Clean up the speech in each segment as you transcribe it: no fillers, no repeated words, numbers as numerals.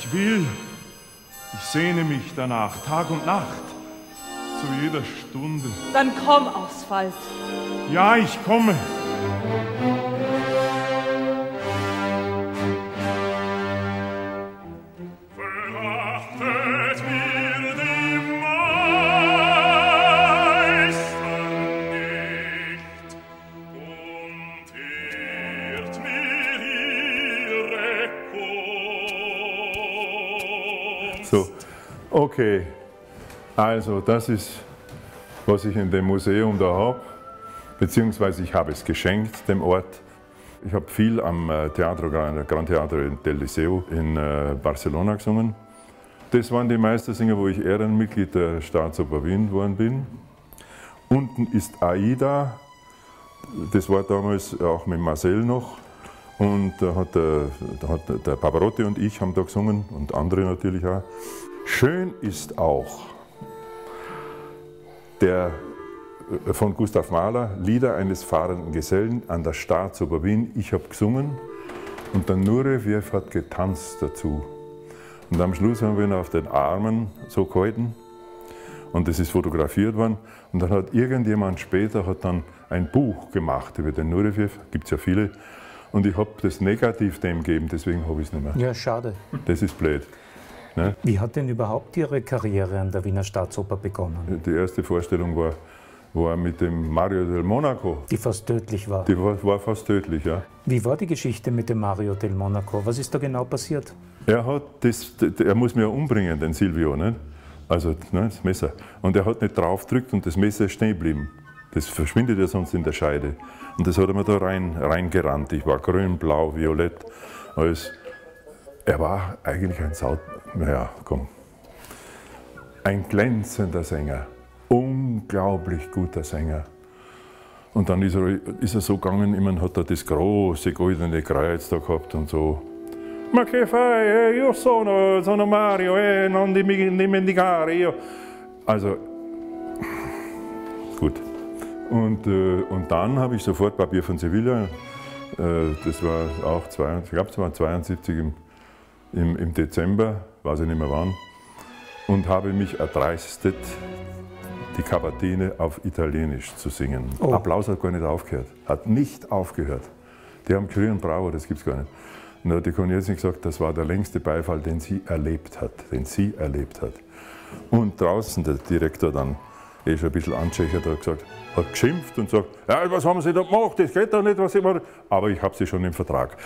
Ich will, ich sehne mich danach, Tag und Nacht, zu jeder Stunde. Dann komm, Auswald. Ja, ich komme. Okay, also das ist, was ich in dem Museum da habe, beziehungsweise ich habe es geschenkt, dem Ort. Ich habe viel am Teatro, Gran Teatro del Liceu in Barcelona gesungen. Das waren die Meistersinger, wo ich Ehrenmitglied der Staatsoper Wien geworden bin. Unten ist Aida, das war damals auch mit Marcel noch. Und da hat der Pavarotti und ich haben da gesungen und andere natürlich auch. Schön ist auch der von Gustav Mahler, Lieder eines fahrenden Gesellen an der Staatsoper Wien. Ich habe gesungen und der Nurevjev hat getanzt dazu. Und am Schluss haben wir ihn auf den Armen so gehalten und das ist fotografiert worden. Und dann hat irgendjemand später ein Buch gemacht über den Nurevjev, gibt es ja viele. Und ich habe das negativ dem gegeben, deswegen habe ich es nicht mehr. Ja, schade. Das ist blöd. Ne? Wie hat denn überhaupt Ihre Karriere an der Wiener Staatsoper begonnen? Die erste Vorstellung war mit dem Mario del Monaco. Die fast tödlich war? Die war fast tödlich, ja. Wie war die Geschichte mit dem Mario del Monaco? Was ist da genau passiert? Er muss mich ja umbringen, den Silvio, ne? Also ne, das Messer. Und er hat nicht drauf gedrückt und das Messer ist stehen geblieben. Das verschwindet ja sonst in der Scheide. Und das hat er mir da reingerannt. Ich war grün, blau, violett, alles. Er war eigentlich ein ein glänzender Sänger, unglaublich guter Sänger. Und dann ist er so gegangen, immerhin hat er das große goldene Kreuz da gehabt und so. Ma che fai, io sono Mario, non dimenticare io. Also, gut. Und dann habe ich sofort Papier von Sevilla, das war auch, ich glaube, es war 72 im Dezember, weiß ich nicht mehr wann, und habe mich erdreistet, die Kabatine auf Italienisch zu singen. Oh. Applaus hat gar nicht aufgehört, hat nicht aufgehört. Die haben geschrien und bravo, das gibt's gar nicht. Und da hat die Konjetzin gesagt, das war der längste Beifall, den sie erlebt hat, Und draußen der Direktor dann, schon ein bisschen anschächert, hat geschimpft und sagt, ja, was haben Sie da gemacht, das geht doch nicht, was Sie machen. Aber ich habe sie schon im Vertrag.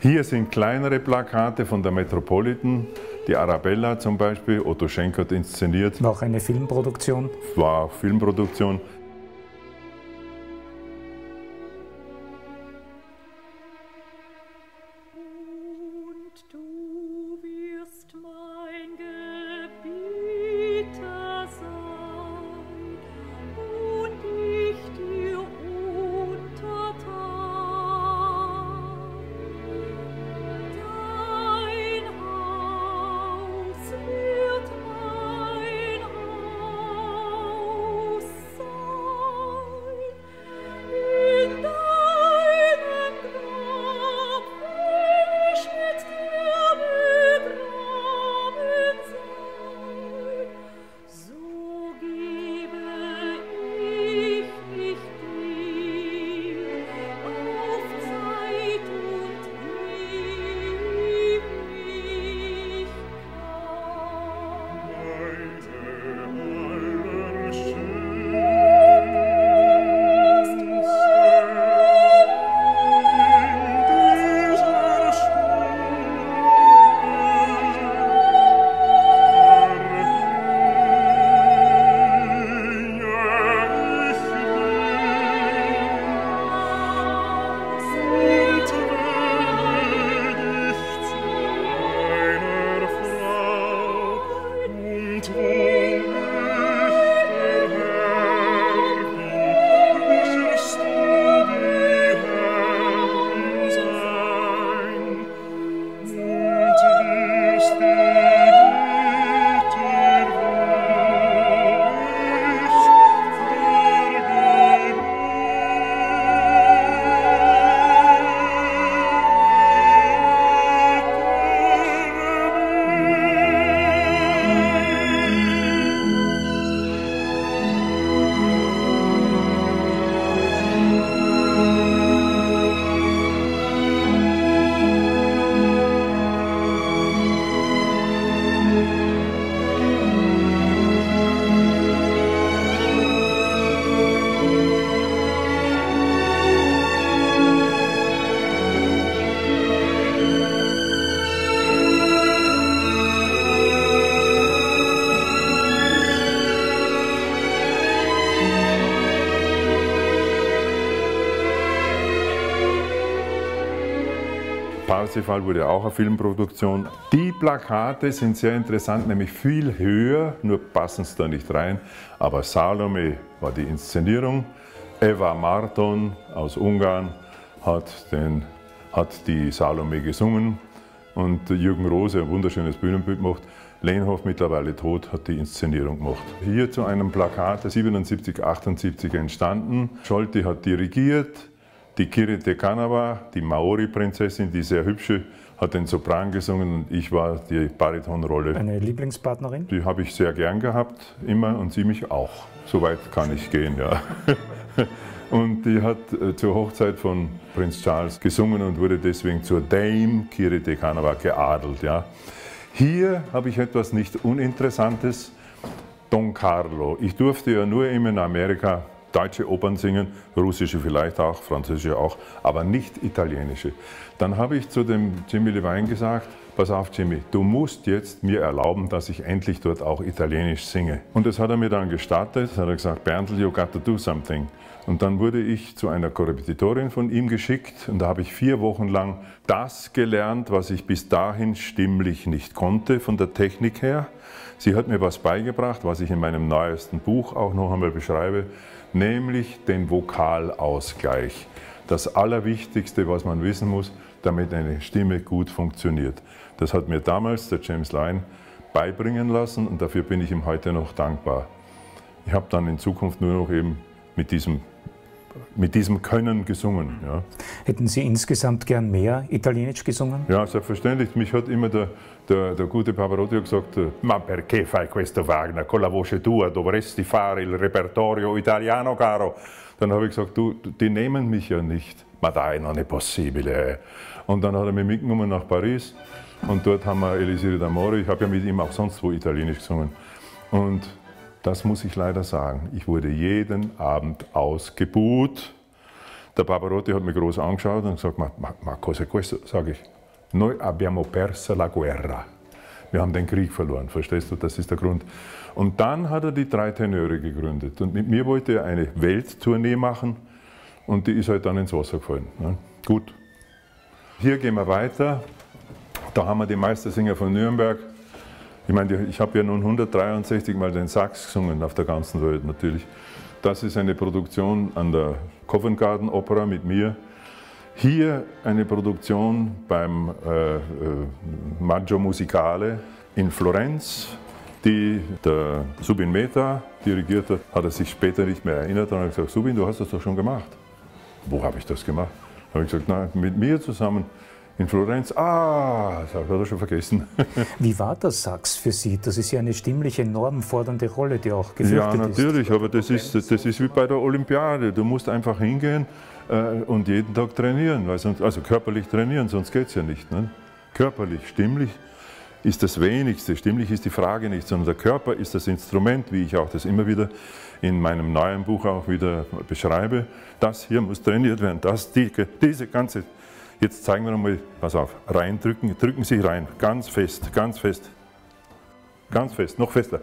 Hier sind kleinere Plakate von der Metropolitan, die Arabella zum Beispiel, Otto Schenk hat inszeniert. War auch eine Filmproduktion? War auch Filmproduktion. Pausefall wurde auch eine Filmproduktion. Die Plakate sind sehr interessant, nämlich viel höher, nur passen es da nicht rein. Aber Salome war die Inszenierung. Eva Marton aus Ungarn hat die Salome gesungen. Und Jürgen Rose, ein wunderschönes Bühnenbild gemacht. Lehnhoff, mittlerweile tot, hat die Inszenierung gemacht. Hier zu einem Plakat, 77, 78 entstanden. Scholti hat dirigiert. Die Kiri Te Kanawa, die Maori-Prinzessin, die sehr hübsche, hat den Sopran gesungen und ich war die Baritonrolle. Eine Lieblingspartnerin? Die habe ich sehr gern gehabt, immer, und sie mich auch. So weit kann ich gehen, ja. Und die hat zur Hochzeit von Prinz Charles gesungen und wurde deswegen zur Dame Kiri Te Kanawa geadelt, ja. Hier habe ich etwas nicht Uninteressantes, Don Carlo. Ich durfte ja nur immer in Amerika deutsche Opern singen, russische vielleicht auch, französische auch, aber nicht italienische. Dann habe ich zu dem Jimmy Levine gesagt, pass auf Jimmy, du musst jetzt mir erlauben, dass ich endlich dort auch italienisch singe. Und das hat er mir dann gestattet, das hat er gesagt, Berndl, you got to do something. Und dann wurde ich zu einer Korrepetitorin von ihm geschickt und da habe ich 4 Wochen lang das gelernt, was ich bis dahin stimmlich nicht konnte von der Technik her. Sie hat mir was beigebracht, was ich in meinem neuesten Buch auch noch einmal beschreibe, nämlich den Vokalausgleich. Das Allerwichtigste, was man wissen muss, damit eine Stimme gut funktioniert. Das hat mir damals der James Lyon beibringen lassen und dafür bin ich ihm heute noch dankbar. Ich habe dann in Zukunft nur noch eben mit diesem Können gesungen. Ja. Hätten Sie insgesamt gern mehr Italienisch gesungen? Ja, selbstverständlich. Mich hat immer der gute Pavarotti gesagt, ma perché fai questo Wagner, con la voce tua dovresti fare il repertorio italiano, caro. Dann habe ich gesagt, du, die nehmen mich ja nicht. Ma dai, non è possibile. Und dann hat er mich mitgenommen nach Paris und dort haben wir Elisire d'Amore. Ich habe ja mit ihm auch sonst wo Italienisch gesungen. Und das muss ich leider sagen. Ich wurde jeden Abend ausgebuht. Der Pavarotti hat mich groß angeschaut und gesagt, ma cosa questo, sage ich, noi abbiamo perso la guerra. Wir haben den Krieg verloren, verstehst du, das ist der Grund. Und dann hat er die 3 Tenöre gegründet und mit mir wollte er eine Welttournee machen und die ist halt dann ins Wasser gefallen. Ja, gut, hier gehen wir weiter, da haben wir die Meistersinger von Nürnberg. Ich meine, ich habe ja nun 163 Mal den Sax gesungen auf der ganzen Welt natürlich. Das ist eine Produktion an der Covent Garden Opera mit mir. Hier eine Produktion beim Maggio Musicale in Florenz, die der Subin Mehta dirigiert hat. Hat er sich später nicht mehr erinnert und hat gesagt, Subin, du hast das doch schon gemacht. Wo habe ich das gemacht? Da habe ich gesagt, nein, mit mir zusammen. In Florenz, das hat er schon vergessen. Wie war das Sax für Sie? Das ist ja eine stimmliche, normfordernde Rolle, die auch gefürchtet ist. Ja, natürlich, aber das ist wie bei der Olympiade. Du musst einfach hingehen und jeden Tag trainieren, weil sonst, also körperlich trainieren, sonst geht es ja nicht. Ne? Körperlich, stimmlich ist das Wenigste, stimmlich ist die Frage nicht, sondern der Körper ist das Instrument, wie ich auch das immer wieder in meinem neuen Buch auch wieder beschreibe. Das hier muss trainiert werden, diese ganze... Jetzt zeigen wir nochmal, pass auf, reindrücken, drücken Sie rein, ganz fest, ganz fest, ganz fest, noch fester.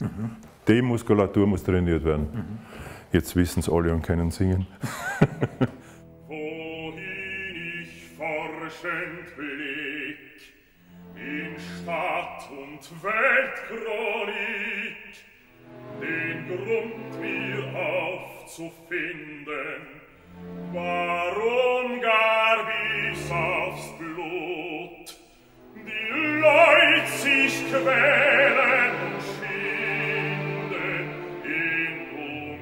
Mhm. Die Muskulatur muss trainiert werden. Mhm. Jetzt wissen es alle und können singen. Wohin ich forschend blick, in Stadt- und Weltchronik, den Grund mir aufzufinden, warum gar bis aufs Blut die Leute sich quälen und schinden in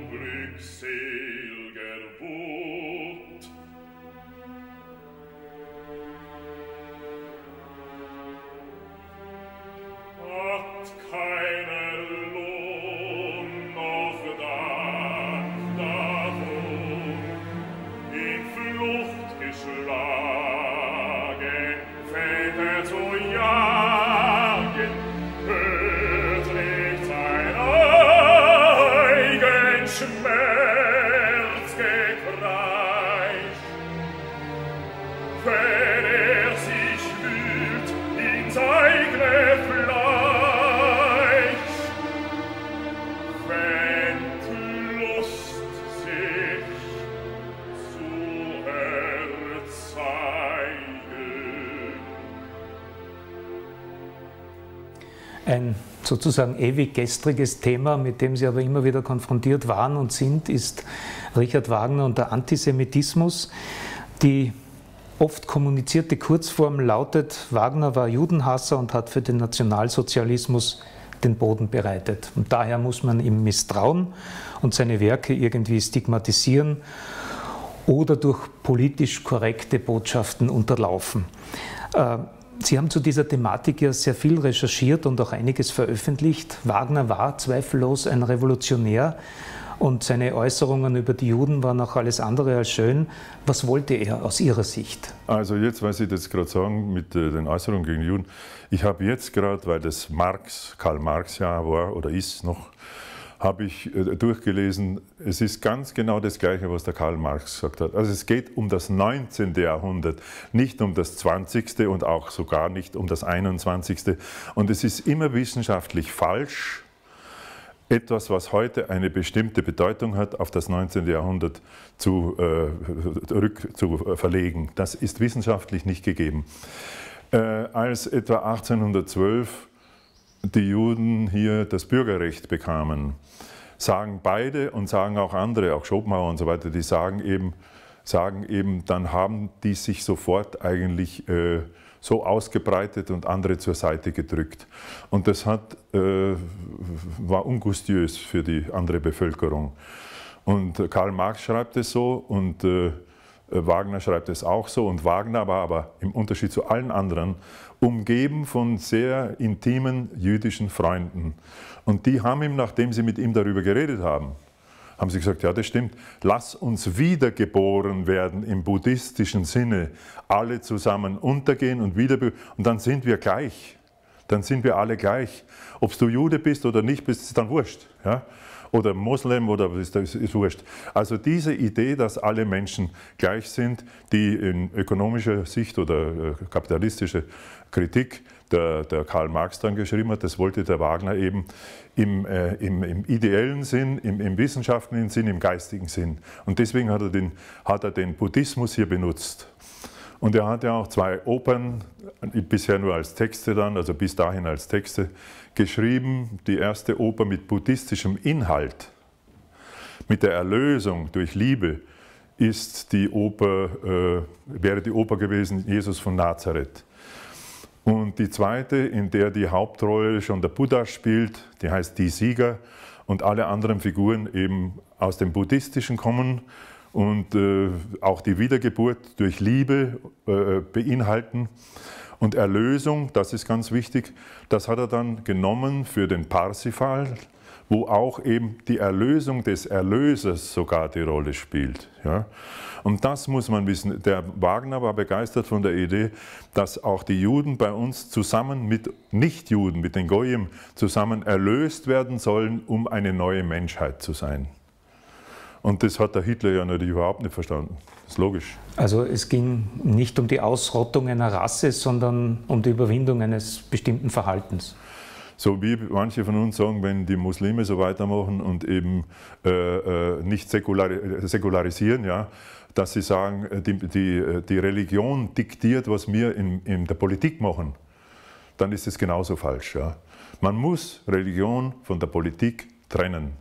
unglückseliger Wut? Hat keiner Lohn noch Dank dafür? Luft geschlagen, Väter zu jagen, beträgt sein eigen Schmerzgekreisch. Wenn er sich wühlt ins eigene Fleisch, wenn die Lust sich I Ein sozusagen ewig gestriges Thema, mit dem Sie aber immer wieder konfrontiert waren und sind, ist Richard Wagner und der Antisemitismus. Die oft kommunizierte Kurzform lautet: Wagner war Judenhasser und hat für den Nationalsozialismus den Boden bereitet. Und daher muss man ihm misstrauen und seine Werke irgendwie stigmatisieren oder durch politisch korrekte Botschaften unterlaufen. Sie haben zu dieser Thematik ja sehr viel recherchiert und auch einiges veröffentlicht. Wagner war zweifellos ein Revolutionär und seine Äußerungen über die Juden waren auch alles andere als schön. Was wollte er aus Ihrer Sicht? Also jetzt, weil Sie das gerade sagen mit den Äußerungen gegen die Juden, ich habe jetzt gerade, weil das Karl Marx ja war oder ist noch, habe ich durchgelesen, es ist ganz genau das Gleiche, was der Karl Marx gesagt hat. Also es geht um das 19. Jahrhundert, nicht um das 20. und auch sogar nicht um das 21. Und es ist immer wissenschaftlich falsch, etwas, was heute eine bestimmte Bedeutung hat, auf das 19. Jahrhundert zurückzuverlegen. Das ist wissenschaftlich nicht gegeben. Als etwa 1812 die Juden hier das Bürgerrecht bekamen, sagen beide und sagen auch andere, auch Schopenhauer und so weiter, die sagen eben, dann haben die sich sofort eigentlich so ausgebreitet und andere zur Seite gedrückt. Und das war ungustiös für die andere Bevölkerung. Und Karl Marx schreibt es so und Wagner schreibt es auch so. Und Wagner war aber im Unterschied zu allen anderen umgeben von sehr intimen jüdischen Freunden. Und die haben ihm, nachdem sie mit ihm darüber geredet haben, haben sie gesagt, ja, das stimmt, lass uns wiedergeboren werden im buddhistischen Sinne, alle zusammen untergehen und wiedergeboren, und dann sind wir gleich, dann sind wir alle gleich. Ob du Jude bist oder nicht bist, ist dann wurscht, ja? Oder Moslem, oder ist wurscht. Also diese Idee, dass alle Menschen gleich sind, die in ökonomischer Sicht oder kapitalistischer Kritik der Karl Marx dann geschrieben hat, das wollte der Wagner eben im ideellen Sinn, im wissenschaftlichen Sinn, im geistigen Sinn. Und deswegen hat er den Buddhismus hier benutzt. Und er hat ja auch zwei Opern, bisher nur als Texte dann, also bis dahin als Texte, geschrieben. Die erste Oper mit buddhistischem Inhalt, mit der Erlösung durch Liebe, wäre die Oper gewesen, Jesus von Nazareth. Und die zweite, in der die Hauptrolle schon der Buddha spielt, die heißt Die Sieger, und alle anderen Figuren eben aus dem Buddhistischen kommen und auch die Wiedergeburt durch Liebe beinhalten. Und Erlösung, das ist ganz wichtig, das hat er dann genommen für den Parsifal, wo auch eben die Erlösung des Erlösers sogar die Rolle spielt. Ja? Und das muss man wissen. Der Wagner war begeistert von der Idee, dass auch die Juden bei uns zusammen mit Nichtjuden, mit den Goyim, zusammen erlöst werden sollen, um eine neue Menschheit zu sein. Und das hat der Hitler ja natürlich überhaupt nicht verstanden. Das ist logisch. Also es ging nicht um die Ausrottung einer Rasse, sondern um die Überwindung eines bestimmten Verhaltens. So wie manche von uns sagen, wenn die Muslime so weitermachen und eben nicht säkularisieren, ja, dass sie sagen, die Religion diktiert, was wir in der Politik machen, dann ist es genauso falsch. Ja. Man muss Religion von der Politik trennen.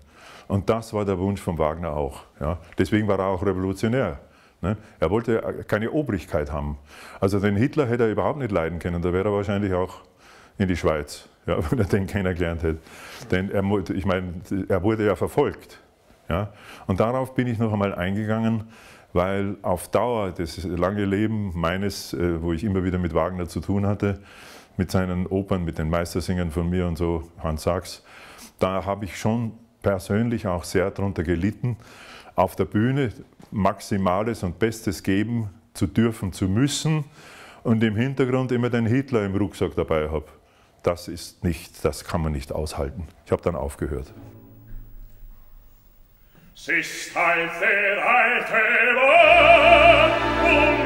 Und das war der Wunsch von Wagner auch. Ja. Deswegen war er auch revolutionär. Ne? Er wollte keine Obrigkeit haben. Also den Hitler hätte er überhaupt nicht leiden können, da wäre er wahrscheinlich auch in die Schweiz. Ja, wenn er den kennengelernt hätte. Denn er wurde ja verfolgt. Ja? Und darauf bin ich noch einmal eingegangen, weil auf Dauer das lange Leben meines, wo ich immer wieder mit Wagner zu tun hatte, mit seinen Opern, mit den Meistersingern von mir und so, Hans Sachs, da habe ich schon persönlich auch sehr darunter gelitten, auf der Bühne Maximales und Bestes geben zu dürfen, zu müssen und im Hintergrund immer den Hitler im Rucksack dabei habe. Das kann man nicht aushalten. Ich habe dann aufgehört. Sich teilt der alte Mann,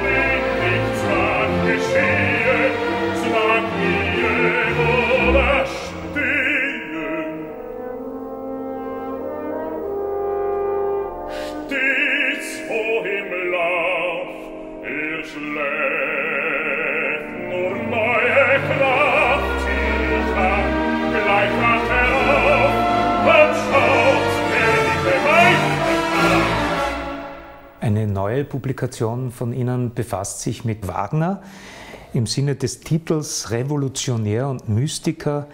den nichts kann geschehen, zwang ihr oder stehen. Stets vor im Lauf, er schläft nur neue Kraft. Eine neue Publikation von Ihnen befasst sich mit Wagner. Im Sinne des Titels Revolutionär und Mystiker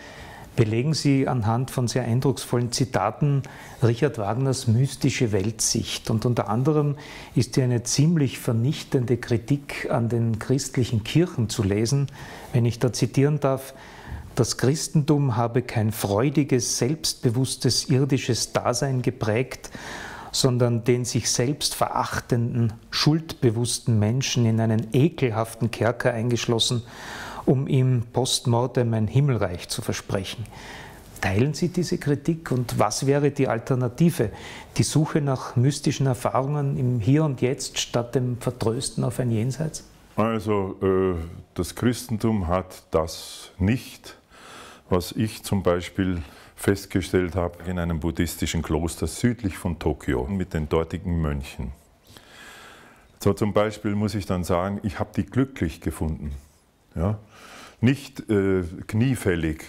belegen Sie anhand von sehr eindrucksvollen Zitaten Richard Wagners mystische Weltsicht. Und unter anderem ist hier eine ziemlich vernichtende Kritik an den christlichen Kirchen zu lesen. Wenn ich da zitieren darf: Das Christentum habe kein freudiges, selbstbewusstes, irdisches Dasein geprägt, sondern den sich selbst verachtenden, schuldbewussten Menschen in einen ekelhaften Kerker eingeschlossen, um ihm postmortem ein Himmelreich zu versprechen. Teilen Sie diese Kritik und was wäre die Alternative? Die Suche nach mystischen Erfahrungen im Hier und Jetzt statt dem Vertrösten auf ein Jenseits? Also das Christentum hat das nicht, was ich zum Beispiel festgestellt habe in einem buddhistischen Kloster südlich von Tokio mit den dortigen Mönchen. So zum Beispiel muss ich dann sagen, ich habe die glücklich gefunden. Ja? Nicht kniefällig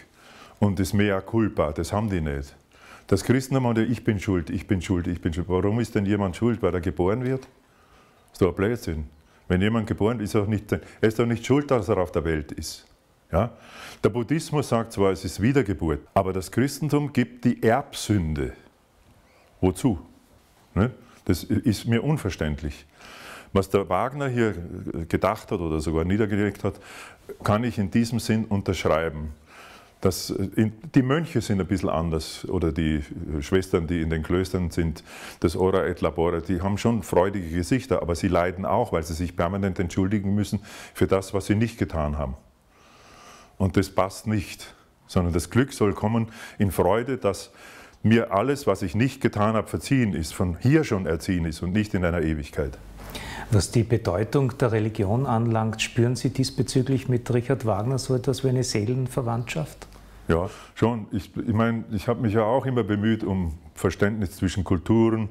und das mea culpa, das haben die nicht. Das Christentum hat ja, ich bin schuld, ich bin schuld, ich bin schuld. Warum ist denn jemand schuld? Weil er geboren wird? Ist doch ein Blödsinn. Wenn jemand geboren ist, er ist doch nicht schuld, dass er auf der Welt ist. Ja? Der Buddhismus sagt zwar, es ist Wiedergeburt, aber das Christentum gibt die Erbsünde. Wozu? Ne? Das ist mir unverständlich. Was der Wagner hier gedacht hat oder sogar niedergelegt hat, kann ich in diesem Sinn unterschreiben. Die Mönche sind ein bisschen anders, oder die Schwestern, die in den Klöstern sind, das Ora et Labora, die haben schon freudige Gesichter, aber sie leiden auch, weil sie sich permanent entschuldigen müssen für das, was sie nicht getan haben. Und das passt nicht, sondern das Glück soll kommen in Freude, dass mir alles, was ich nicht getan habe, verziehen ist, von hier schon erziehen ist und nicht in einer Ewigkeit. Was die Bedeutung der Religion anlangt, spüren Sie diesbezüglich mit Richard Wagner so etwas wie eine Seelenverwandtschaft? Ja, schon. Ich meine, ich habe mich ja auch immer bemüht um Verständnis zwischen Kulturen,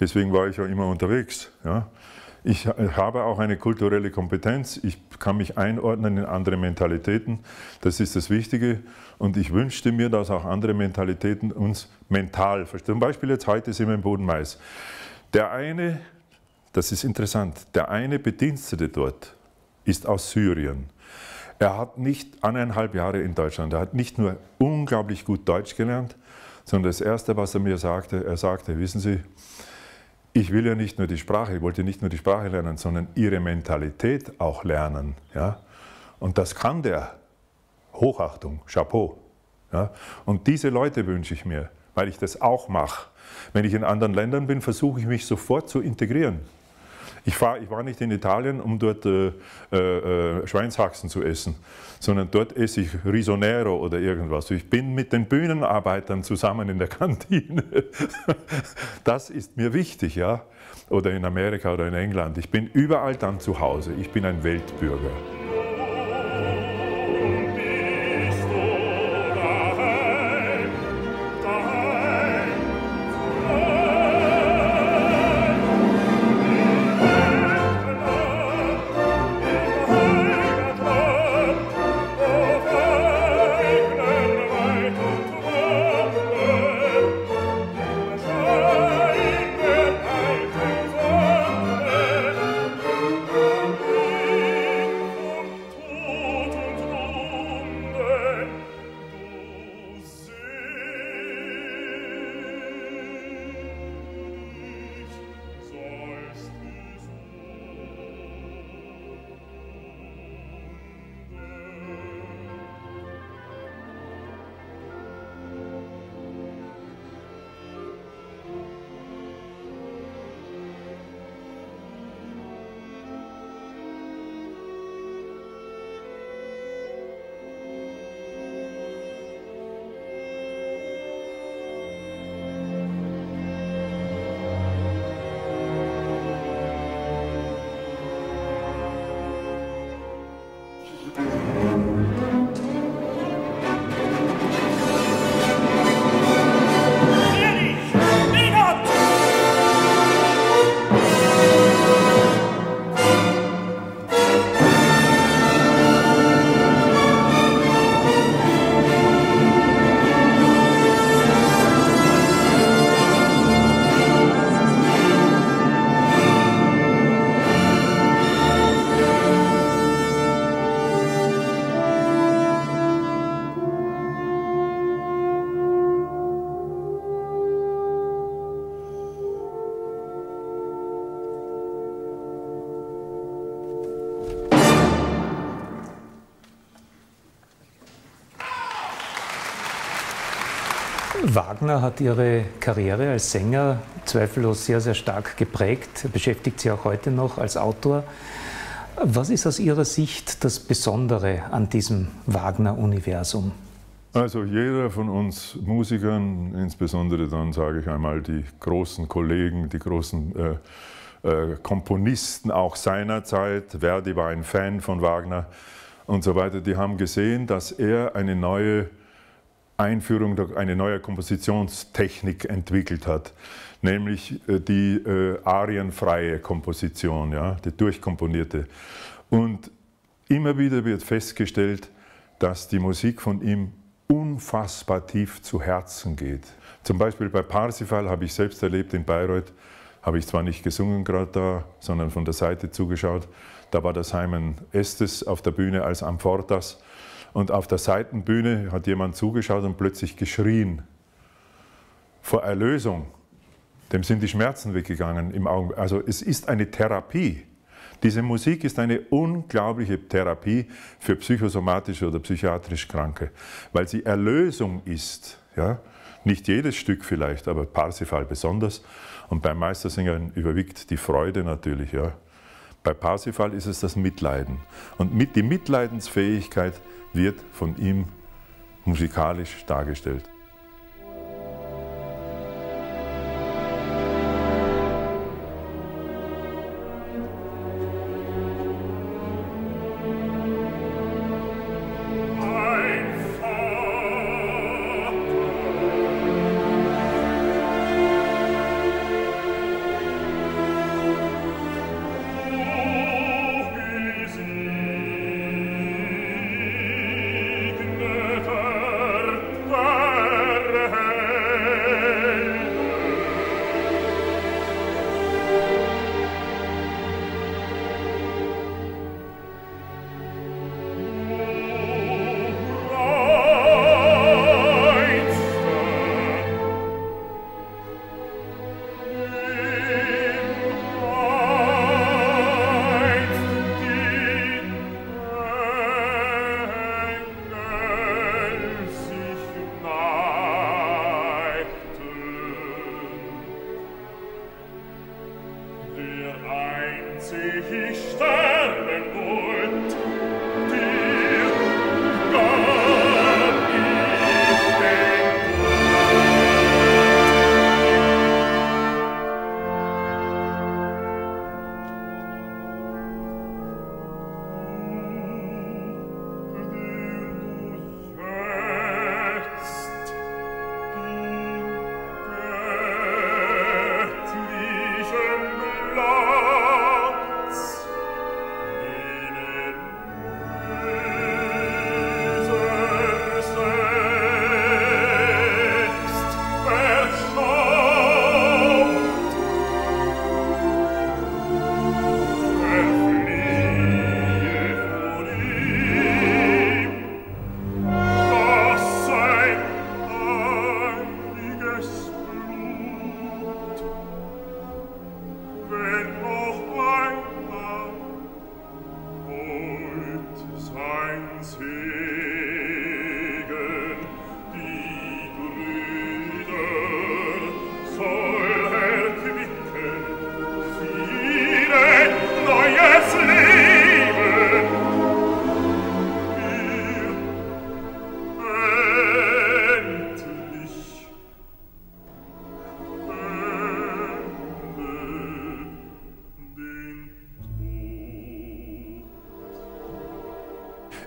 deswegen war ich ja immer unterwegs. Ja. Ich habe auch eine kulturelle Kompetenz, ich kann mich einordnen in andere Mentalitäten, das ist das Wichtige. Und ich wünschte mir, dass auch andere Mentalitäten uns mental verstehen. Zum Beispiel jetzt heute sind wir im Bodenmais. Der eine, das ist interessant, der eine Bedienstete dort ist aus Syrien. Er hat nicht 1,5 Jahre in Deutschland, er hat nicht nur unglaublich gut Deutsch gelernt, sondern das Erste, was er mir sagte, er sagte, wissen Sie, ich will ja nicht nur die Sprache, ich wollte nicht nur die Sprache lernen, sondern ihre Mentalität auch lernen. Ja? Und das kann der. Hochachtung, Chapeau. Ja? Und diese Leute wünsche ich mir, weil ich das auch mache. Wenn ich in anderen Ländern bin, versuche ich mich sofort zu integrieren. Ich war nicht in Italien, um dort Schweinshaxen zu essen, sondern dort esse ich Risonero oder irgendwas. Ich bin mit den Bühnenarbeitern zusammen in der Kantine. Das ist mir wichtig, ja? Oder in Amerika oder in England. Ich bin überall dann zu Hause. Ich bin ein Weltbürger. Wagner hat ihre Karriere als Sänger zweifellos sehr, sehr stark geprägt, beschäftigt sie auch heute noch als Autor. Was ist aus Ihrer Sicht das Besondere an diesem Wagner-Universum? Also jeder von uns Musikern, insbesondere dann sage ich einmal die großen Kollegen, die großen Komponisten auch seiner Zeit, Verdi war ein Fan von Wagner und so weiter, die haben gesehen, dass er eine neue Einführung, eine neue Kompositionstechnik entwickelt hat, nämlich die arienfreie Komposition, ja, die durchkomponierte. Und immer wieder wird festgestellt, dass die Musik von ihm unfassbar tief zu Herzen geht. Zum Beispiel bei Parsifal habe ich selbst erlebt, in Bayreuth habe ich zwar nicht gesungen gerade da, sondern von der Seite zugeschaut. Da war der Simon Estes auf der Bühne als Amfortas. Und auf der Seitenbühne hat jemand zugeschaut und plötzlich geschrien. Vor Erlösung. Dem sind die Schmerzen weggegangen im Augenblick. Also es ist eine Therapie. Diese Musik ist eine unglaubliche Therapie für psychosomatische oder psychiatrisch Kranke, weil sie Erlösung ist. Ja? Nicht jedes Stück vielleicht, aber Parsifal besonders. Und beim Meistersinger überwiegt die Freude natürlich. Ja? Bei Parsifal ist es das Mitleiden. Und die Mitleidensfähigkeit wird von ihm musikalisch dargestellt.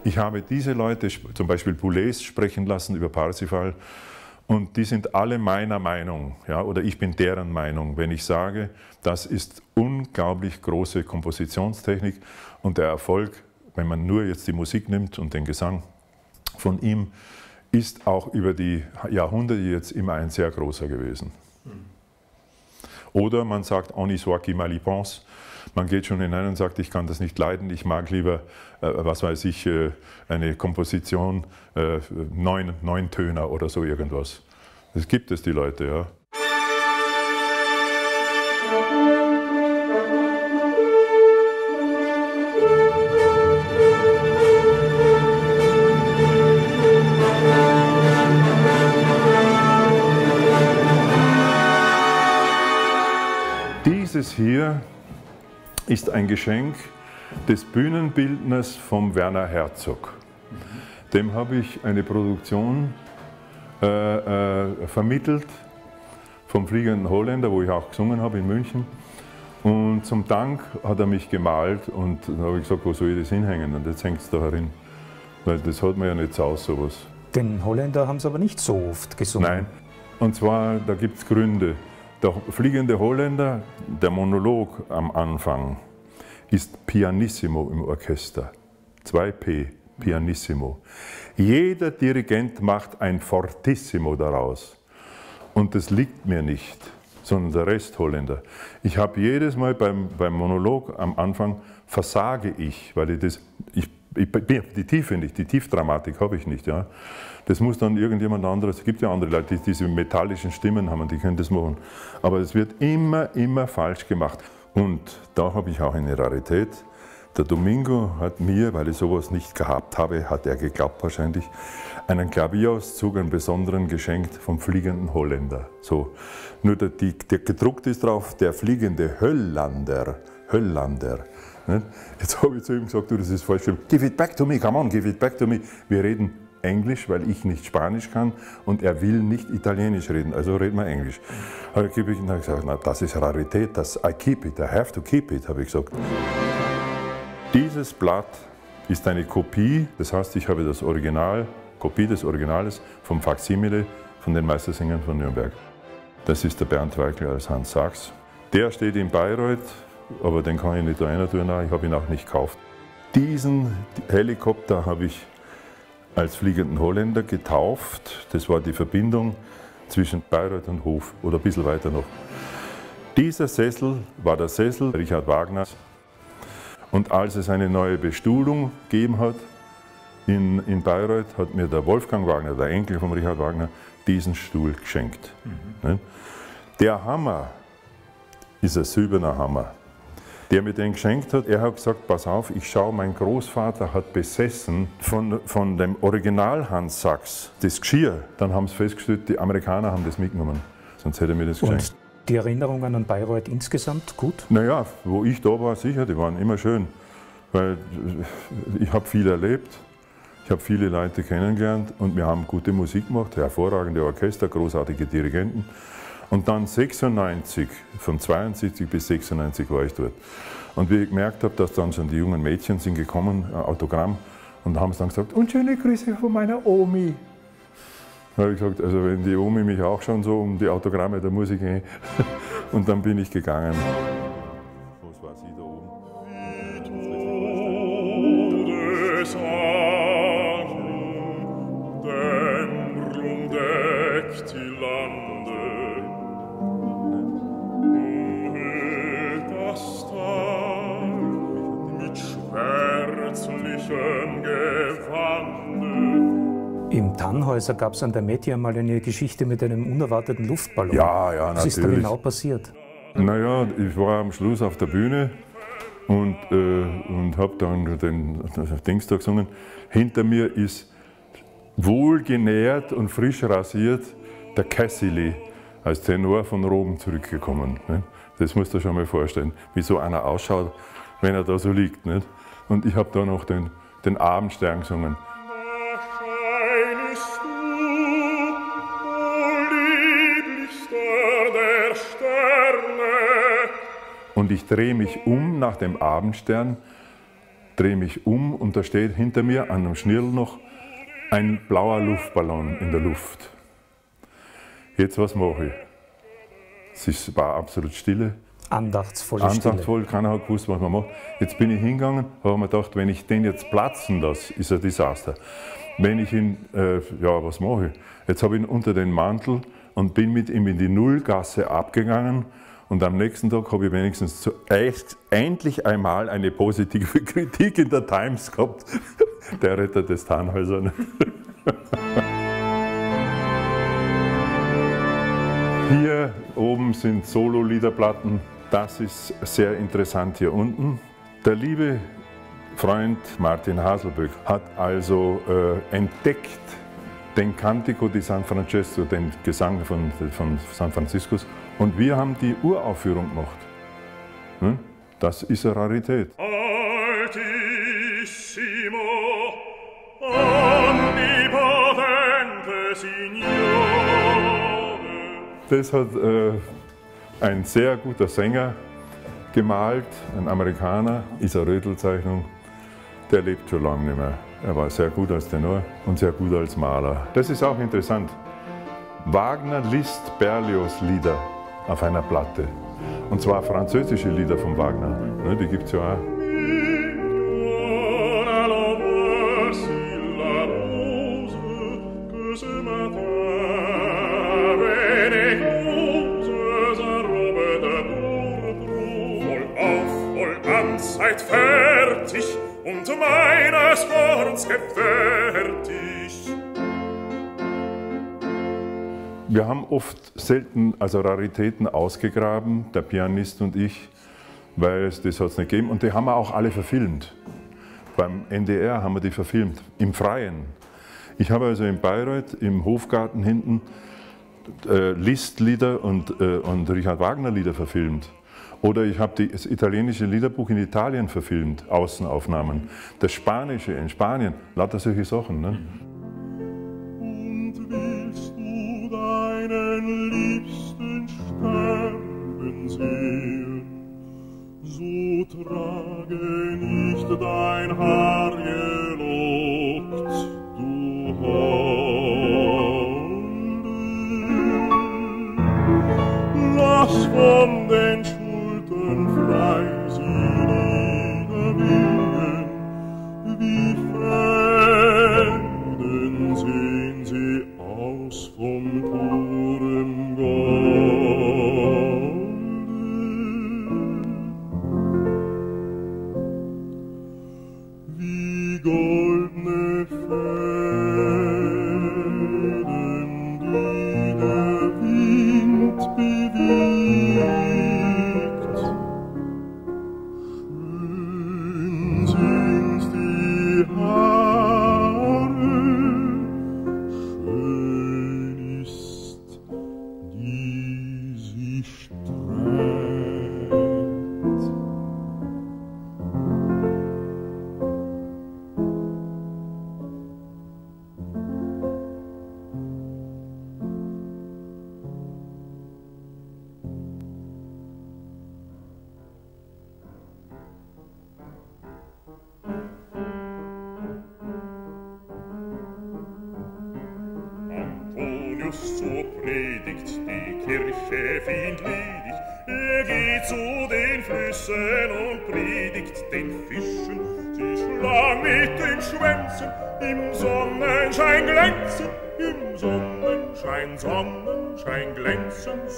Ich habe diese Leute, zum Beispiel Boulez, sprechen lassen über Parsifal und die sind alle meiner Meinung, ja, oder ich bin deren Meinung, wenn ich sage, das ist unglaublich große Kompositionstechnik und der Erfolg, wenn man nur jetzt die Musik nimmt und den Gesang von ihm, ist auch über die Jahrhunderte jetzt immer ein sehr großer gewesen. Oder man sagt, on y soit qui mal y pense. Man geht schon hinein und sagt, ich kann das nicht leiden, ich mag lieber, was weiß ich, eine Komposition, Neuntöner oder so irgendwas. Das gibt es, die Leute, ja. Dieses hier ist ein Geschenk des Bühnenbildners von Werner Herzog. Dem habe ich eine Produktion vermittelt vom Fliegenden Holländer, wo ich auch gesungen habe in München. Und zum Dank hat er mich gemalt und dann habe ich gesagt, wo soll ich das hinhängen? Und jetzt hängt es da herin, weil das hat man ja nicht so aus, sowas. Den Holländer haben sie aber nicht so oft gesungen. Nein, und zwar, da gibt es Gründe. Der Fliegende Holländer, der Monolog am Anfang, ist Pianissimo im Orchester. 2P, Pianissimo. Jeder Dirigent macht ein Fortissimo daraus. Und das liegt mir nicht, sondern der Rest Holländer. Ich habe jedes Mal beim Monolog am Anfang versage ich, weil ich das, die Tiefe nicht, die Tiefdramatik habe ich nicht. Ja. Das muss dann irgendjemand anderes, es gibt ja andere Leute, die diese metallischen Stimmen haben, die können das machen. Aber es wird immer falsch gemacht. Und da habe ich auch eine Rarität. Der Domingo hat mir, weil ich sowas nicht gehabt habe, hat er geglaubt wahrscheinlich, einen Klavierauszug, einen besonderen geschenkt vom Fliegenden Holländer. So. Nur der gedruckt ist drauf, der Fliegende Höllander. Höllander. Jetzt habe ich zu ihm gesagt, du, das ist falsch. Give it back to me, come on, give it back to me. Wir reden Englisch, weil ich nicht Spanisch kann und er will nicht Italienisch reden, also reden wir Englisch. Dann habe ich gesagt, na, das ist Rarität, das, I keep it, I have to keep it, habe ich gesagt. Dieses Blatt ist eine Kopie, das heißt, ich habe das Original, Kopie des Originales vom Faksimile von den Meistersingern von Nürnberg. Das ist der Bernd Weikl als Hans Sachs. Der steht in Bayreuth, aber den kann ich nicht rein tun, ich habe ihn auch nicht gekauft. Diesen Helikopter habe ich als Fliegenden Holländer getauft. Das war die Verbindung zwischen Bayreuth und Hof oder ein bisschen weiter noch. Dieser Sessel war der Sessel Richard Wagners. Und als es eine neue Bestuhlung gegeben hat in Bayreuth, hat mir der Wolfgang Wagner, der Enkel von Richard Wagner, diesen Stuhl geschenkt. Mhm. Der Hammer ist ein silberner Hammer. Der mir den geschenkt hat, er hat gesagt, pass auf, ich schaue, mein Großvater hat besessen von dem Original Hans Sachs, das Geschirr. Dann haben sie festgestellt, die Amerikaner haben das mitgenommen, sonst hätte er mir das geschenkt. Und die Erinnerungen an Bayreuth insgesamt gut? Naja, wo ich da war, sicher, die waren immer schön, weil ich habe viel erlebt, ich habe viele Leute kennengelernt und wir haben gute Musik gemacht, hervorragende Orchester, großartige Dirigenten. Und dann 96, von 72 bis 96 war ich dort. Und wie ich gemerkt habe, dass dann schon die jungen Mädchen sind gekommen, Autogramm, und haben dann gesagt, und schöne Grüße von meiner Omi. Da habe ich gesagt, also wenn die Omi mich auch schon so um die Autogramme, da muss ich gehen. Und dann bin ich gegangen. Was war sie da oben? Im Tannhäuser gab es an der Media mal eine Geschichte mit einem unerwarteten Luftballon. Ja, ja, natürlich. Was ist da genau passiert? Naja, ich war am Schluss auf der Bühne und habe dann den Dings da gesungen. Hinter mir ist wohlgenährt und frisch rasiert der Cassili als Tenor von Rom zurückgekommen. Nicht? Das musst du dir schon mal vorstellen, wie so einer ausschaut, wenn er da so liegt. Nicht? Und ich habe da noch den Abendstern gesungen. Und ich drehe mich um nach dem Abendstern, drehe mich um und da steht hinter mir an einem Schnirl noch ein blauer Luftballon in der Luft. Jetzt was mache ich? Es war absolut Stille. Andachtsvolle Stille. Andachtsvoll, keiner hat gewusst, was man macht. Jetzt bin ich hingegangen, habe mir gedacht, wenn ich den jetzt platzen lasse, ist ein Desaster. Wenn ich ihn, ja was mache ich? Jetzt habe ich ihn unter den Mantel und bin mit ihm in die Nullgasse abgegangen. Und am nächsten Tag habe ich wenigstens endlich einmal eine positive Kritik in der Times gehabt. Der Retter des Tannhäusers. Hier oben sind Sololiederplatten. Das ist sehr interessant hier unten. Der liebe Freund Martin Haselböck hat also entdeckt den Cantico di San Francesco, den Gesang von San Franziskus. Und wir haben die Uraufführung gemacht. Das ist eine Rarität. Das hat ein sehr guter Sänger gemalt, ein Amerikaner, ist eine Rödelzeichnung. Der lebt schon lange nicht mehr. Er war sehr gut als Tenor und sehr gut als Maler. Das ist auch interessant. Wagner liest Berlioz Lieder auf einer Platte. Und zwar französische Lieder von Wagner. Ne, die gibt es ja auch. Seid fertig und meines Worts gewärtig. Wir haben oft selten, also Raritäten ausgegraben, der Pianist und ich, weil das hat es nicht gegeben. Und die haben wir auch alle verfilmt. Beim NDR haben wir die verfilmt, im Freien. Ich habe also in Bayreuth, im Hofgarten hinten, Liszt-Lieder und Richard Wagner-Lieder verfilmt. Oder ich habe das italienische Liederbuch in Italien verfilmt, Außenaufnahmen. Das Spanische in Spanien, lauter solche Sachen. Ne? Und willst du deinen Liebsten sterben sehen, so trage nicht dein Haar gelockt, du Holde. Lass von den frei sie niederwiegen, wie Fremden sehen sie aus vom purem Golde. Wie goldene Fäden, die der Wind bewegt,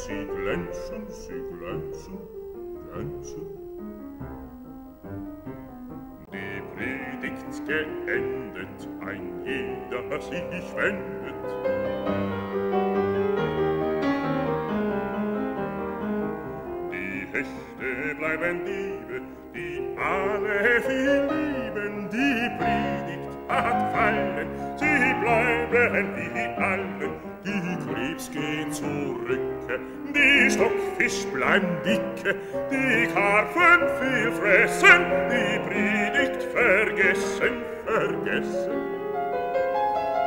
sie glänzen, glänzen. Die Predigt geendet, ein jeder sich wendet. Die Hechte bleiben Diebe, die alle viel lieben. Die Predigt hat Fallen, sie bleiben wie alle. Die Krebs gehen zurücke, die Stockfisch bleiben dicke, die Karpfen viel fressen, die Predigt vergessen, vergessen.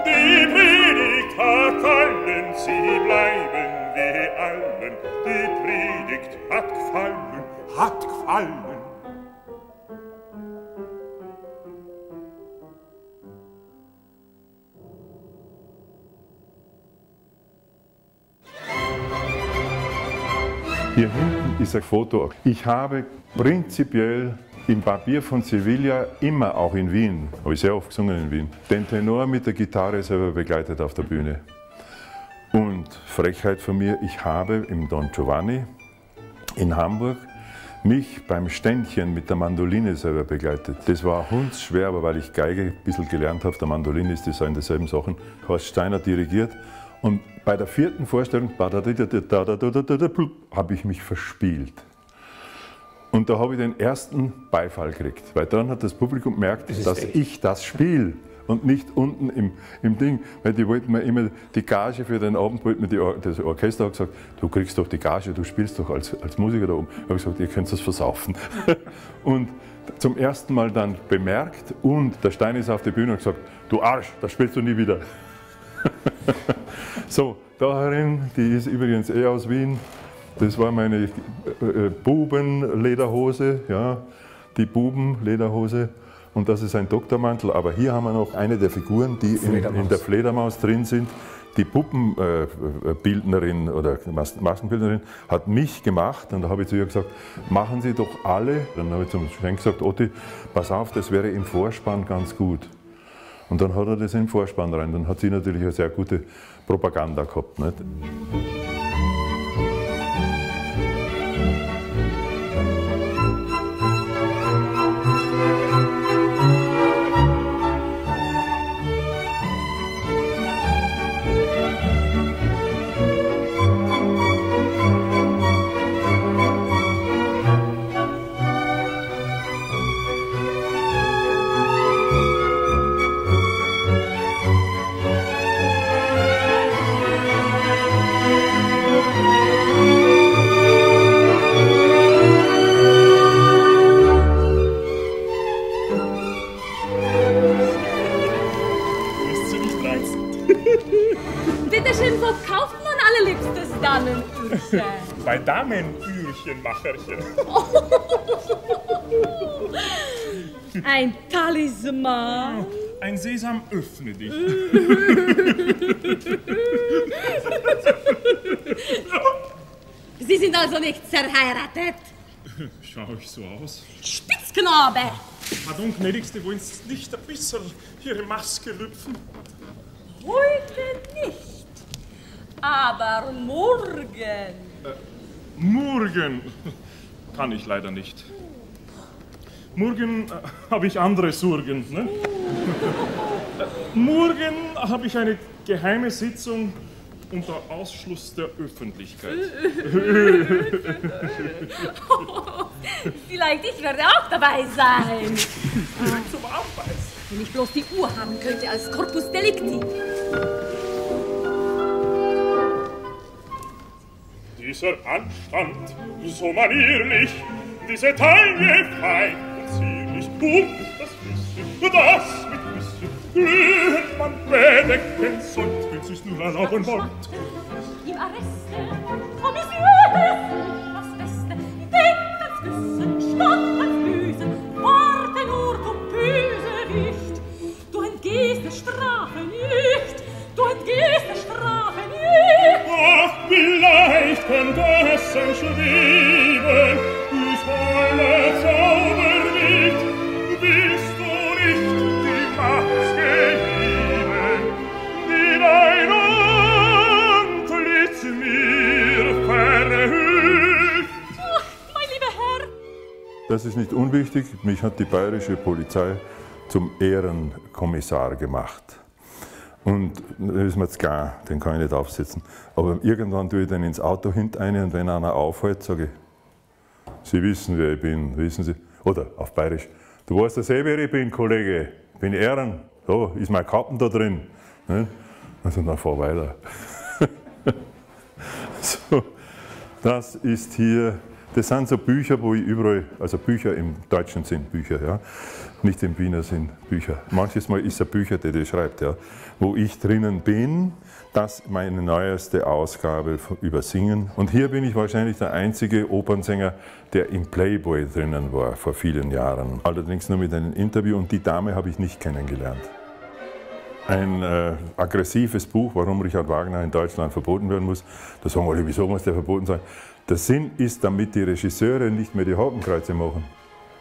Die Predigt hat Fallen, sie bleiben wie allen, die Predigt hat Fallen, hat Fallen. Hier hinten ist ein Foto. Ich habe prinzipiell im Barbier von Sevilla immer, auch in Wien, habe ich sehr oft gesungen in Wien, den Tenor mit der Gitarre selber begleitet auf der Bühne. Und Frechheit von mir, ich habe im Don Giovanni in Hamburg mich beim Ständchen mit der Mandoline selber begleitet. Das war hundsschwer, aber weil ich Geige ein bisschen gelernt habe, der Mandoline ist das in derselben Sachen. Horst Steiner dirigiert. Und bei der vierten Vorstellung habe ich mich verspielt. Und da habe ich den ersten Beifall gekriegt, weil dann hat das Publikum gemerkt, dass ich das spiele. und nicht unten im Ding, weil die wollten mir immer die Gage für den Abend, das Orchester hat gesagt, du kriegst doch die Gage, du spielst doch als Musiker da oben. Ich habe gesagt, ihr könnt das versaufen. Und zum ersten Mal dann bemerkt und der Stein ist auf die Bühne und gesagt, du Arsch, das spielst du nie wieder. So, da herin, die ist übrigens aus Wien, das war meine Bubenlederhose, ja, die Bubenlederhose. Und das ist ein Doktormantel, aber hier haben wir noch eine der Figuren, die in der Fledermaus drin sind. Die Puppenbildnerin oder Maskenbildnerin hat mich gemacht und da habe ich zu ihr gesagt, machen Sie doch alle. Dann habe ich zum Schenk gesagt, Otti, pass auf, das wäre im Vorspann ganz gut. Und dann hat er das in den Vorspann rein. Dann hat sie natürlich eine sehr gute Propaganda gehabt, nicht? Bei Damenührchenmacherchen. Ein Talisman. Ein Sesam, öffne dich. Sie sind also nicht verheiratet? Schau ich so aus? Spitzknabe! Pardon, gnädigste, wollen Sie nicht ein bisschen Ihre Maske lüpfen? Heute nicht. Aber morgen. Morgen kann ich leider nicht. Morgen habe ich andere Sorgen. Ne? Morgen habe ich eine geheime Sitzung unter Ausschluss der Öffentlichkeit. Vielleicht ich werde auch dabei sein. Direkt zum Abweis. Wenn ich bloß die Uhr haben könnte als Corpus Delicti. Dieser Anstand, so manierlich, diese Taille fein und zierlich bunt, das mit bisschen Glühen man bedecken sollt, wenn sich's nur erlauben wollt. Im Arreste, Kommission, das Beste, denkt ans Wissen, statt ans Büßen, warte nur, du Bösewicht, du entgehst der Strafe nicht, du entgehst der Strafe nicht. Ach, vielleicht kann das ein Schweben, ich alle Zauber nicht. Willst du nicht die Maske geben, die dein Antlitz mir verhüllt? Ach, mein lieber Herr! Das ist nicht unwichtig. Mich hat die bayerische Polizei zum Ehrenkommissar gemacht. Und da ist mir zu klar, den kann ich nicht aufsetzen. Aber irgendwann tue ich den ins Auto hinterein und wenn einer aufhält, sage ich, Sie wissen, wer ich bin, wissen Sie? Oder auf Bayerisch, du weißt das eh, wer ich bin, Kollege, ich bin Ehren, da ist mein Kappen da drin. Also dann fahr weiter. So, das ist hier, das sind so Bücher, wo ich überall, also Bücher im Deutschen sind Bücher, ja. Nicht im Wiener sind Bücher. Manches Mal ist ein Bücher, der schreibt, ja, wo ich drinnen bin, das ist meine neueste Ausgabe über Singen. Und hier bin ich wahrscheinlich der einzige Opernsänger, der im Playboy drinnen war vor vielen Jahren. Allerdings nur mit einem Interview und die Dame habe ich nicht kennengelernt. Ein aggressives Buch, warum Richard Wagner in Deutschland verboten werden muss. Da sagen alle, wieso muss der verboten sein? Der Sinn ist, damit die Regisseure nicht mehr die Hakenkreuze machen.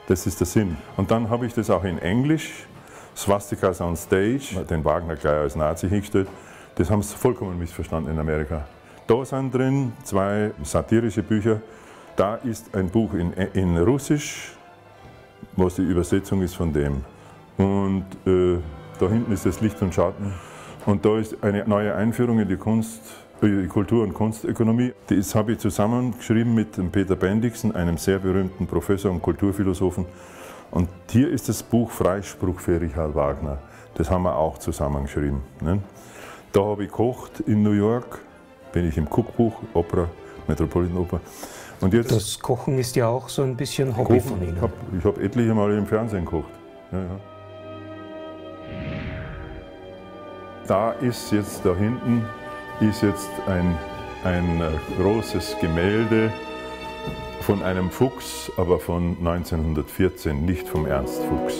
Das ist der Sinn. Und dann habe ich das auch in Englisch, Swastikas on Stage, den Wagner gleich als Nazi hingestellt. Das haben sie vollkommen missverstanden in Amerika. Da sind drin zwei satirische Bücher. Da ist ein Buch in Russisch, was die Übersetzung ist von dem. Und da hinten ist das Licht und Schatten. Und da ist eine neue Einführung in die Kunst. Die Kultur- und Kunstökonomie, das habe ich zusammengeschrieben mit Peter Bendixen, einem sehr berühmten Professor und Kulturphilosophen. Und hier ist das Buch Freispruch für Richard Wagner. Das haben wir auch zusammengeschrieben. Ne? Da habe ich gekocht in New York, bin ich im Cookbuch, Opera, Metropolitan Oper. Und jetzt, das Kochen ist ja auch so ein bisschen Hobby von Ihnen. Ich habe etliche Male im Fernsehen gekocht. Ja, ja. Da ist jetzt, da hinten ist jetzt ein großes Gemälde von einem Fuchs, aber von 1914, nicht vom Ernst Fuchs.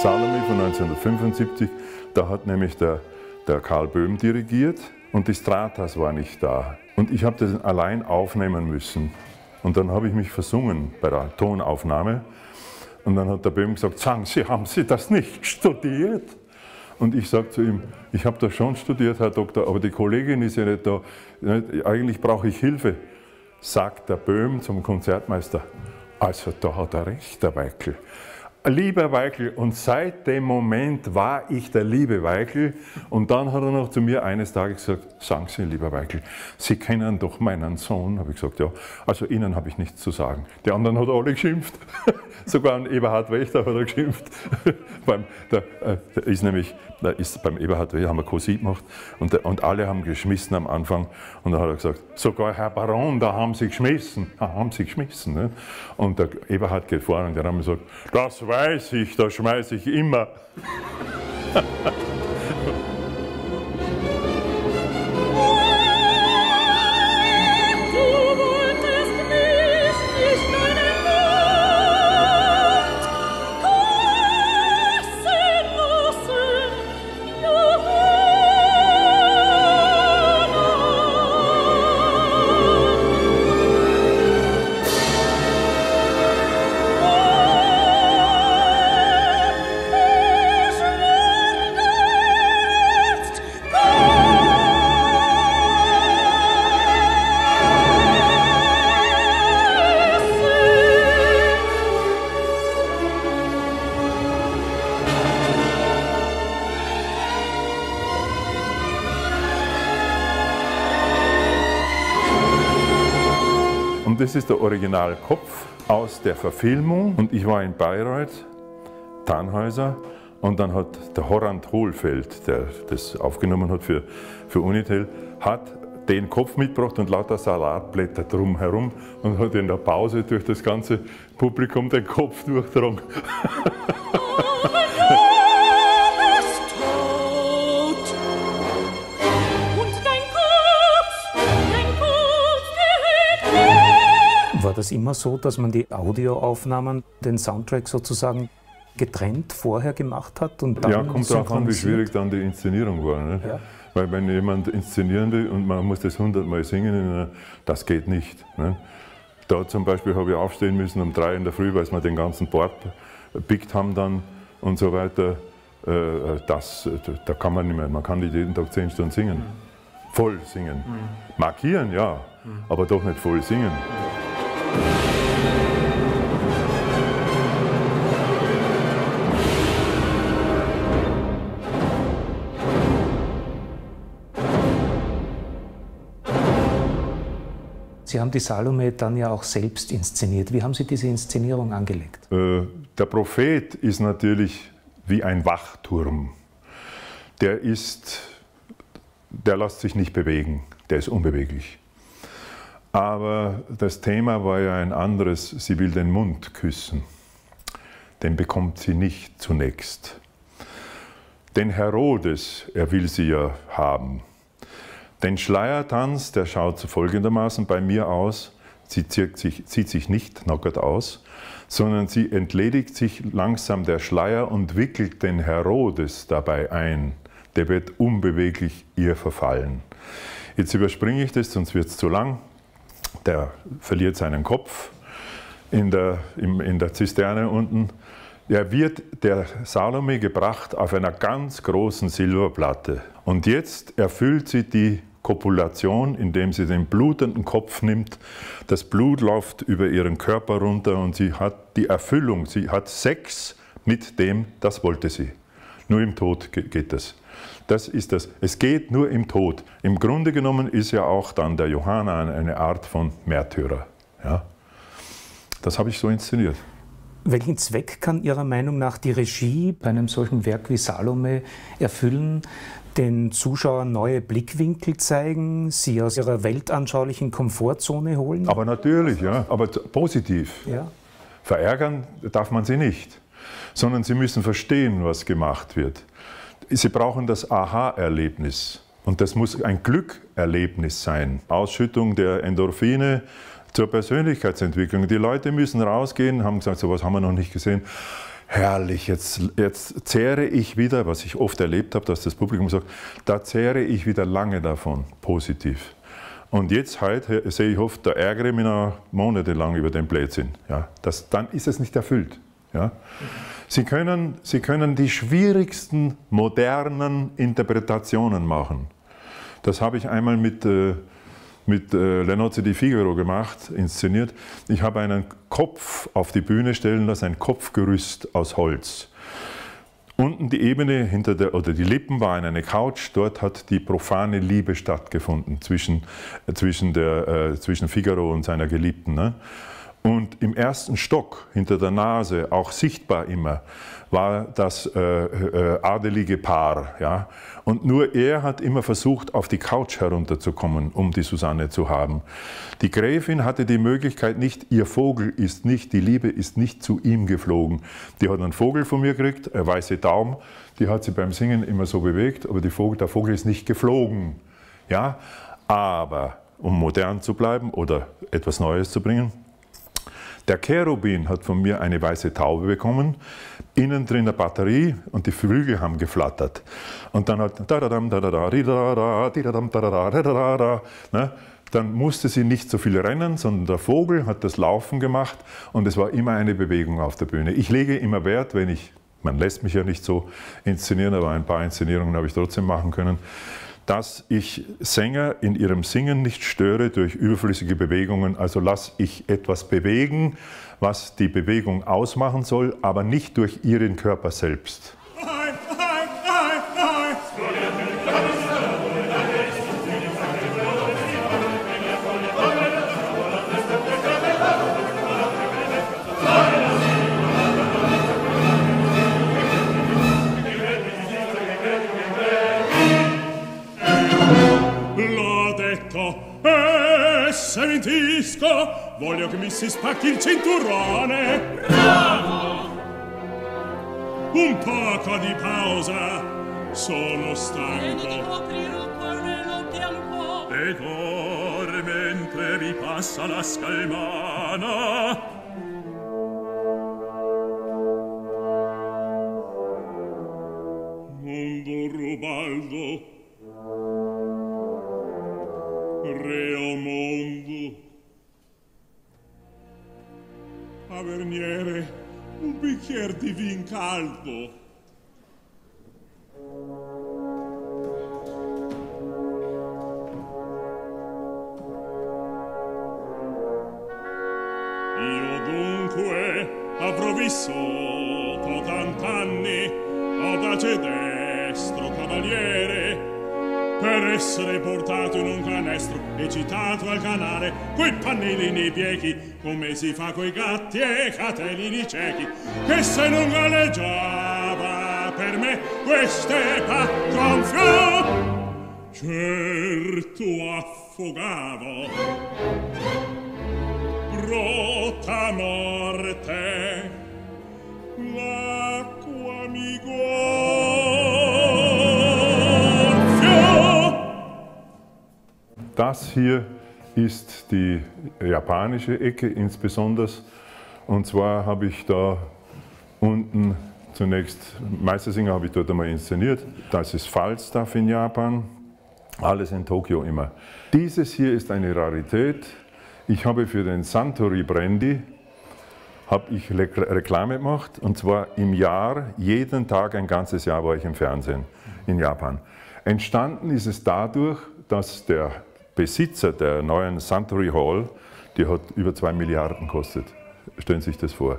Salome von 1975, da hat nämlich der Karl Böhm dirigiert und die Stratas war nicht da. Und ich habe das allein aufnehmen müssen. Und dann habe ich mich versungen bei der Tonaufnahme. Und dann hat der Böhm gesagt, sagen Sie, haben Sie das nicht studiert? Und ich sage zu ihm, ich habe das schon studiert, Herr Doktor, aber die Kollegin ist ja nicht da. Eigentlich brauche ich Hilfe, sagt der Böhm zum Konzertmeister. Also da hat er recht, der Weikl. Lieber Weikl, und seit dem Moment war ich der liebe Weikl. Und dann hat er noch zu mir eines Tages gesagt, sagen Sie, lieber Weikl, Sie kennen doch meinen Sohn. Habe ich gesagt, ja, also Ihnen habe ich nichts zu sagen. Die anderen hat alle geschimpft, sogar an Eberhard Wächter hat er geschimpft. Da ist beim Eberhard Wächter, haben wir Cosi gemacht und alle haben geschmissen am Anfang. Und dann hat er gesagt, sogar Herr Baron, da haben Sie geschmissen, da haben Sie geschmissen. Ne? Und der Eberhard geht vor und der haben gesagt, das weiß ich, da schmeiße ich immer. Das ist der Originalkopf aus der Verfilmung. Und ich war in Bayreuth, Tannhäuser, und dann hat der Horand Hohlfeld, der das aufgenommen hat für Unitel, hat den Kopf mitgebracht und lauter Salatblätter drumherum und hat in der Pause durch das ganze Publikum den Kopf durchgetragen. War das immer so, dass man die Audioaufnahmen, den Soundtrack sozusagen getrennt vorher gemacht hat und dann? Ja, kommt drauf an, wie schwierig dann die Inszenierung war. Ne? Ja. Weil wenn jemand inszenieren will und man muss das 100-mal singen, das geht nicht. Ne? Da zum Beispiel habe ich aufstehen müssen um 3 in der Früh, weil wir den ganzen Board gepickt haben dann und so weiter. Da kann man nicht mehr, man kann nicht jeden Tag 10 Stunden singen. Voll singen. Markieren, ja, aber doch nicht voll singen. Sie haben die Salome dann ja auch selbst inszeniert. Wie haben Sie diese Inszenierung angelegt? Der Prophet ist natürlich wie ein Wachturm. Der lässt sich nicht bewegen, der ist unbeweglich. Aber das Thema war ja ein anderes, sie will den Mund küssen. Den bekommt sie nicht zunächst. Den Herodes, er will sie ja haben. Den Schleiertanz, der schaut folgendermaßen bei mir aus, sie zieht sich nicht nackert aus, sondern sie entledigt sich langsam der Schleier und wickelt den Herodes dabei ein. Der wird unbeweglich ihr verfallen. Jetzt überspringe ich das, sonst wird es zu lang. Der verliert seinen Kopf in der Zisterne unten. Er wird der Salome gebracht auf einer ganz großen Silberplatte. Und jetzt erfüllt sie die Kopulation, indem sie den blutenden Kopf nimmt. Das Blut läuft über ihren Körper runter und sie hat die Erfüllung. Sie hat Sex mit dem, das wollte sie. Nur im Tod geht das. Das ist das. Es geht nur im Tod. Im Grunde genommen ist ja auch dann der Johanna eine Art von Märtyrer. Ja? Das habe ich so inszeniert. Welchen Zweck kann Ihrer Meinung nach die Regie bei einem solchen Werk wie Salome erfüllen? Den Zuschauern neue Blickwinkel zeigen, sie aus ihrer weltanschaulichen Komfortzone holen? Aber natürlich, ja. Aber positiv. Ja. Verärgern darf man sie nicht, sondern sie müssen verstehen, was gemacht wird. Sie brauchen das Aha-Erlebnis und das muss ein Glückerlebnis sein. Ausschüttung der Endorphine zur Persönlichkeitsentwicklung. Die Leute müssen rausgehen, haben gesagt, sowas haben wir noch nicht gesehen. Herrlich, jetzt zehre ich wieder, was ich oft erlebt habe, dass das Publikum sagt, da zehre ich wieder lange davon, positiv. Und jetzt heute sehe ich oft, da ärgere ich mich noch monatelang über den Blödsinn. Ja, dann ist es nicht erfüllt. Ja. Sie können die schwierigsten modernen Interpretationen machen. Das habe ich einmal mit Le Nozze di Figaro gemacht, inszeniert. Ich habe einen Kopf auf die Bühne stellen lassen, ein Kopfgerüst aus Holz. Unten die Ebene oder die Lippen waren eine Couch, dort hat die profane Liebe stattgefunden zwischen Figaro und seiner Geliebten. Ne? Und im ersten Stock, hinter der Nase, auch sichtbar immer, war das adelige Paar. Ja? Und nur er hat immer versucht, auf die Couch herunterzukommen, um die Susanne zu haben. Die Gräfin hatte die Möglichkeit nicht, ihr Vogel ist nicht, die Liebe ist nicht zu ihm geflogen. Die hat einen Vogel von mir gekriegt, eine weiße Daum, die hat sie beim Singen immer so bewegt, aber der Vogel ist nicht geflogen. Ja? Aber, um modern zu bleiben oder etwas Neues zu bringen, der Cherubin hat von mir eine weiße Taube bekommen, innen drin eine Batterie und die Flügel haben geflattert. Und dann hat dann musste sie nicht so viel rennen, sondern der Vogel hat das Laufen gemacht und es war immer eine Bewegung auf der Bühne. Ich lege immer Wert, wenn ich, man lässt mich ja nicht so inszenieren, aber ein paar Inszenierungen habe ich trotzdem machen können, dass ich Sänger in ihrem Singen nicht störe durch überflüssige Bewegungen. Also lasse ich etwas bewegen, was die Bewegung ausmachen soll, aber nicht durch ihren Körper selbst. Se mentisco, voglio che mi si spacchi il cinturone. Bravo! Un poco di pausa, sono stanco. Vieni di coprire un cornello bianco. E corre mentre vi passa la scalmana. Mondo rubaldo. Reo mondo, Averniere, un bicchier di vin caldo. Io dunque avrò vissuto tant'anni, audace destro cavaliere. per essere portato in un canestro e citato al canale coi pannilini biechi, come si fa coi gatti e catelini ciechi, che se non galleggiava per me queste patronfio certo affogavo. Brutta morte, l'acqua mi gonfio. Das hier ist die japanische Ecke insbesondere. Und zwar habe ich da unten zunächst Meistersinger habe ich dort einmal inszeniert. Das ist Falstaff in Japan. Alles in Tokio immer. Dieses hier ist eine Rarität. Ich habe für den Suntory Brandy Reklame gemacht, und zwar im Jahr, jeden Tag, ein ganzes Jahr war ich im Fernsehen in Japan. Entstanden ist es dadurch, dass der Besitzer der neuen Suntory Hall, die hat über 2 Milliarden gekostet, stellen Sie sich das vor.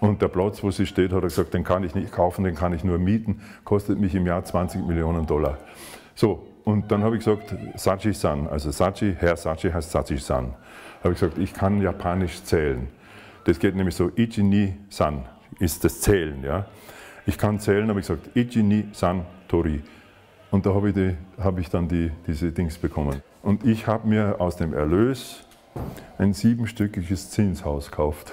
Und der Platz, wo sie steht, hat er gesagt, den kann ich nicht kaufen, den kann ich nur mieten, kostet mich im Jahr 20 Millionen Dollar. So. Und dann habe ich gesagt, Sachi-san, also Sachi, Herr Sachi heißt Sachi-san. Habe ich gesagt, ich kann japanisch zählen. Das geht nämlich so, Ichi ni san ist das Zählen, ja. Ich kann zählen, habe ich gesagt, Ichi ni san tori. Und da habe ich dann diese Dings bekommen. Und ich habe mir aus dem Erlös ein 7-stöckiges Zinshaus gekauft.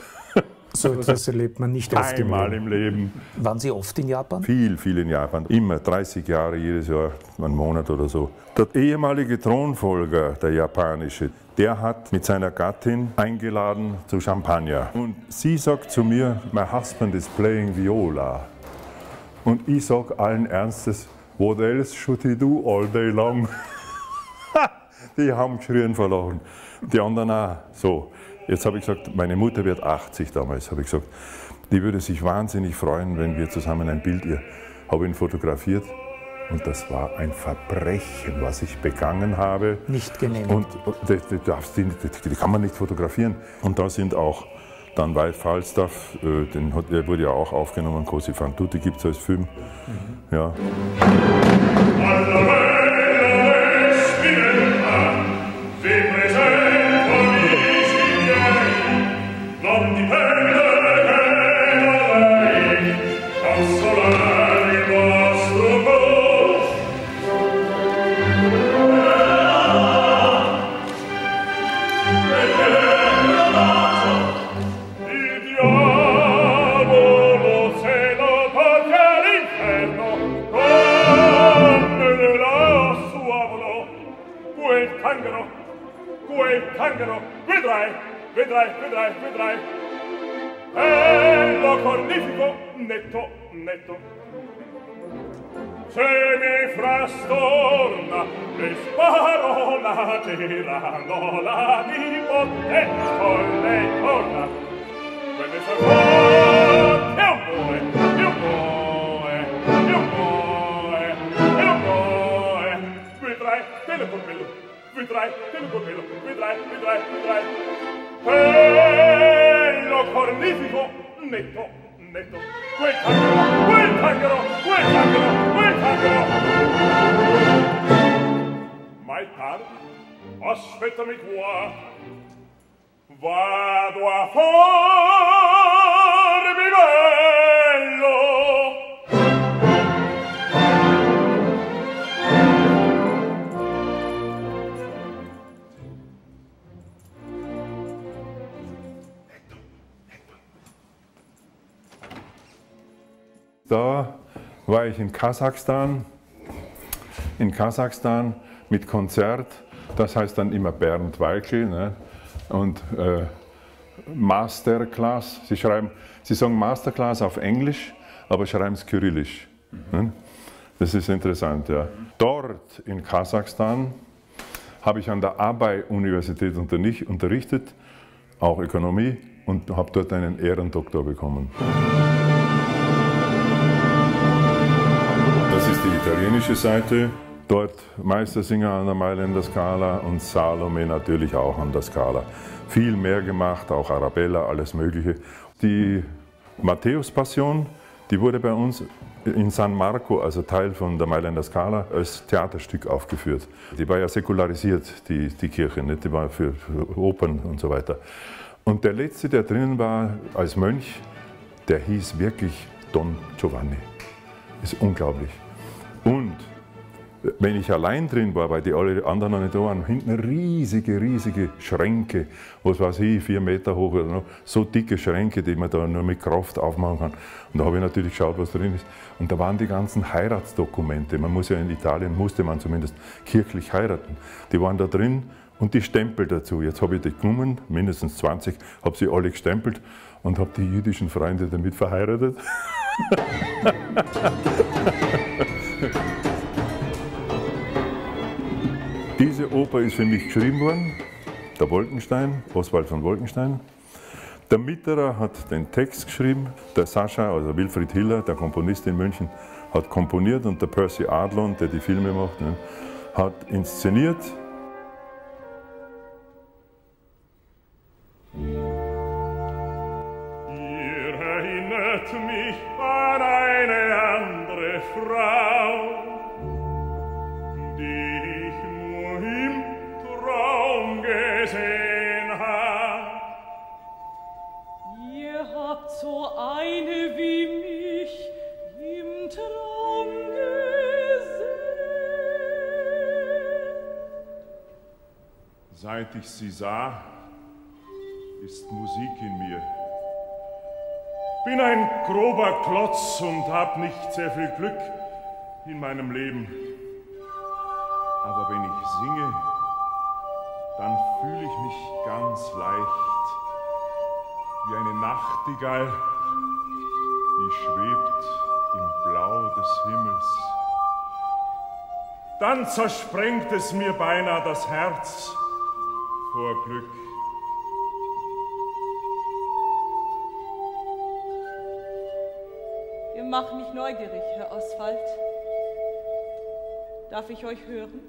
So etwas erlebt man nicht oft im Leben. Waren Sie oft in Japan? Viel, viel in Japan. Immer 30 Jahre, jedes Jahr, einen Monat oder so. Der ehemalige Thronfolger, der japanische, der hat mit seiner Gattin eingeladen zu Champagner. Und sie sagt zu mir, my husband is playing viola. Und ich sage allen Ernstes, what else should he do all day long? Die haben geschrien verloren. Die anderen auch so. Jetzt habe ich gesagt, meine Mutter wird 80 damals, habe ich gesagt, die würde sich wahnsinnig freuen, wenn wir zusammen ein Bild ihr. Habe ihn fotografiert und das war ein Verbrechen, was ich begangen habe. Nicht genehmigt. Und die kann man nicht fotografieren. Und da sind auch dann bei Falstaff, der wurde ja auch aufgenommen, Così fan tutti gibt es als Film. Mhm. Ja. Vedrai, e lo cornifico netto, se mi frastorna le sparolate tirano la nipote con le corna, quelle sarò e un boe, vedrai, vedrai, bello cornifico, netto, quel tanghero. Mai tardi, aspettami qua, vado a farmi bello. Da war ich in Kasachstan mit Konzert, das heißt dann immer Bernd Weikl, ne? Und Masterclass, sie sagen Masterclass auf Englisch, aber schreiben es kyrillisch. Ne? Das ist interessant, ja. Dort in Kasachstan habe ich an der Abay-Universität unterrichtet, auch Ökonomie, und habe dort einen Ehrendoktor bekommen. Das ist die italienische Seite, dort Meistersinger an der Mailänder Scala und Salome natürlich auch an der Scala. Viel mehr gemacht, auch Arabella, alles Mögliche. Die Matthäus-Passion, Die wurde bei uns in San Marco, also Teil von der Mailänder Scala, als Theaterstück aufgeführt. Die war ja säkularisiert, die Kirche, nicht? Die war für Opern und so weiter. Und der letzte, der drinnen war als Mönch, der hieß wirklich Don Giovanni. Ist unglaublich. Und wenn ich allein drin war, weil die alle anderen noch nicht da waren, hinten riesige Schränke, was weiß ich, 4 Meter hoch oder noch, so dicke Schränke, die man da nur mit Kraft aufmachen kann. Und da habe ich natürlich geschaut, was drin ist. Und da waren die ganzen Heiratsdokumente. Man muss ja in Italien, musste man zumindest kirchlich heiraten. Die waren da drin und die Stempel dazu. Jetzt habe ich die genommen, mindestens 20, habe sie alle gestempelt und habe die jüdischen Freunde damit verheiratet. Diese Oper ist für mich geschrieben worden, der Wolkenstein, Oswald von Wolkenstein. Der Mitterer hat den Text geschrieben, der Sascha, also Wilfried Hiller, der Komponist in München, hat komponiert und der Percy Adlon, der die Filme macht, ne, hat inszeniert. Ihr erinnert mich an eine andere Frau. Ihr habt so eine wie mich im Traum gesehen. Seit ich sie sah, ist Musik in mir. Bin ein grober Klotz und hab nicht sehr viel Glück in meinem Leben. Aber wenn ich singe, dann fühle ich mich ganz leicht, wie eine Nachtigall, die schwebt im Blau des Himmels. Dann zersprengt es mir beinahe das Herz vor Glück. Ihr macht mich neugierig, Herr Oswald. Darf ich euch hören?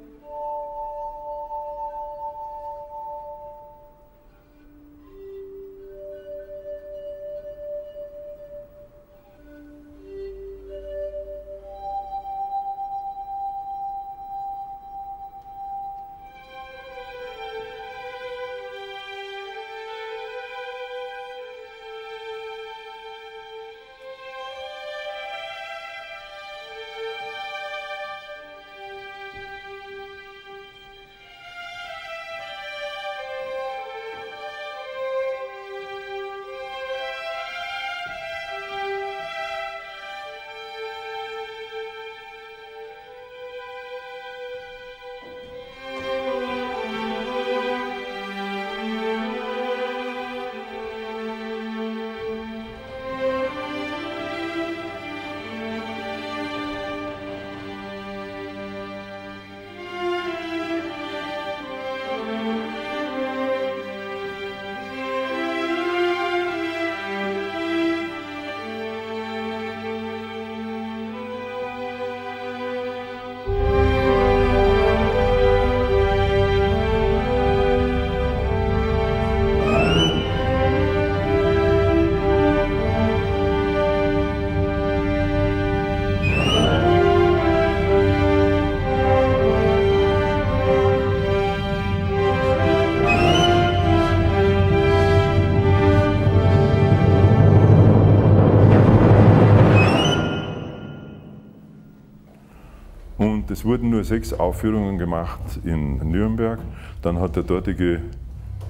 Es wurden nur 6 Aufführungen gemacht in Nürnberg. Dann hat der dortige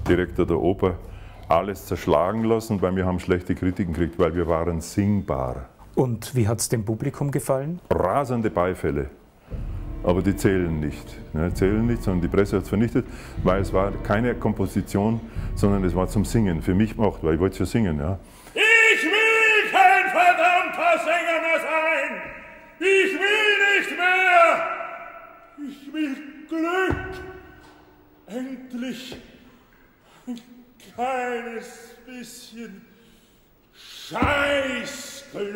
Direktor der Oper alles zerschlagen lassen, weil wir haben schlechte Kritiken gekriegt, weil wir waren singbar. Und wie hat es dem Publikum gefallen? Rasende Beifälle, aber die zählen nicht. Die zählen nicht, sondern die Presse hat es vernichtet, weil es war keine Komposition, sondern es war zum Singen, für mich gemacht, weil ich wollte ja singen. Ja. Ich will kein verdammter Sänger mehr sein! Ich will nicht mehr! Ich will Glück, endlich ein kleines bisschen Scheißglück.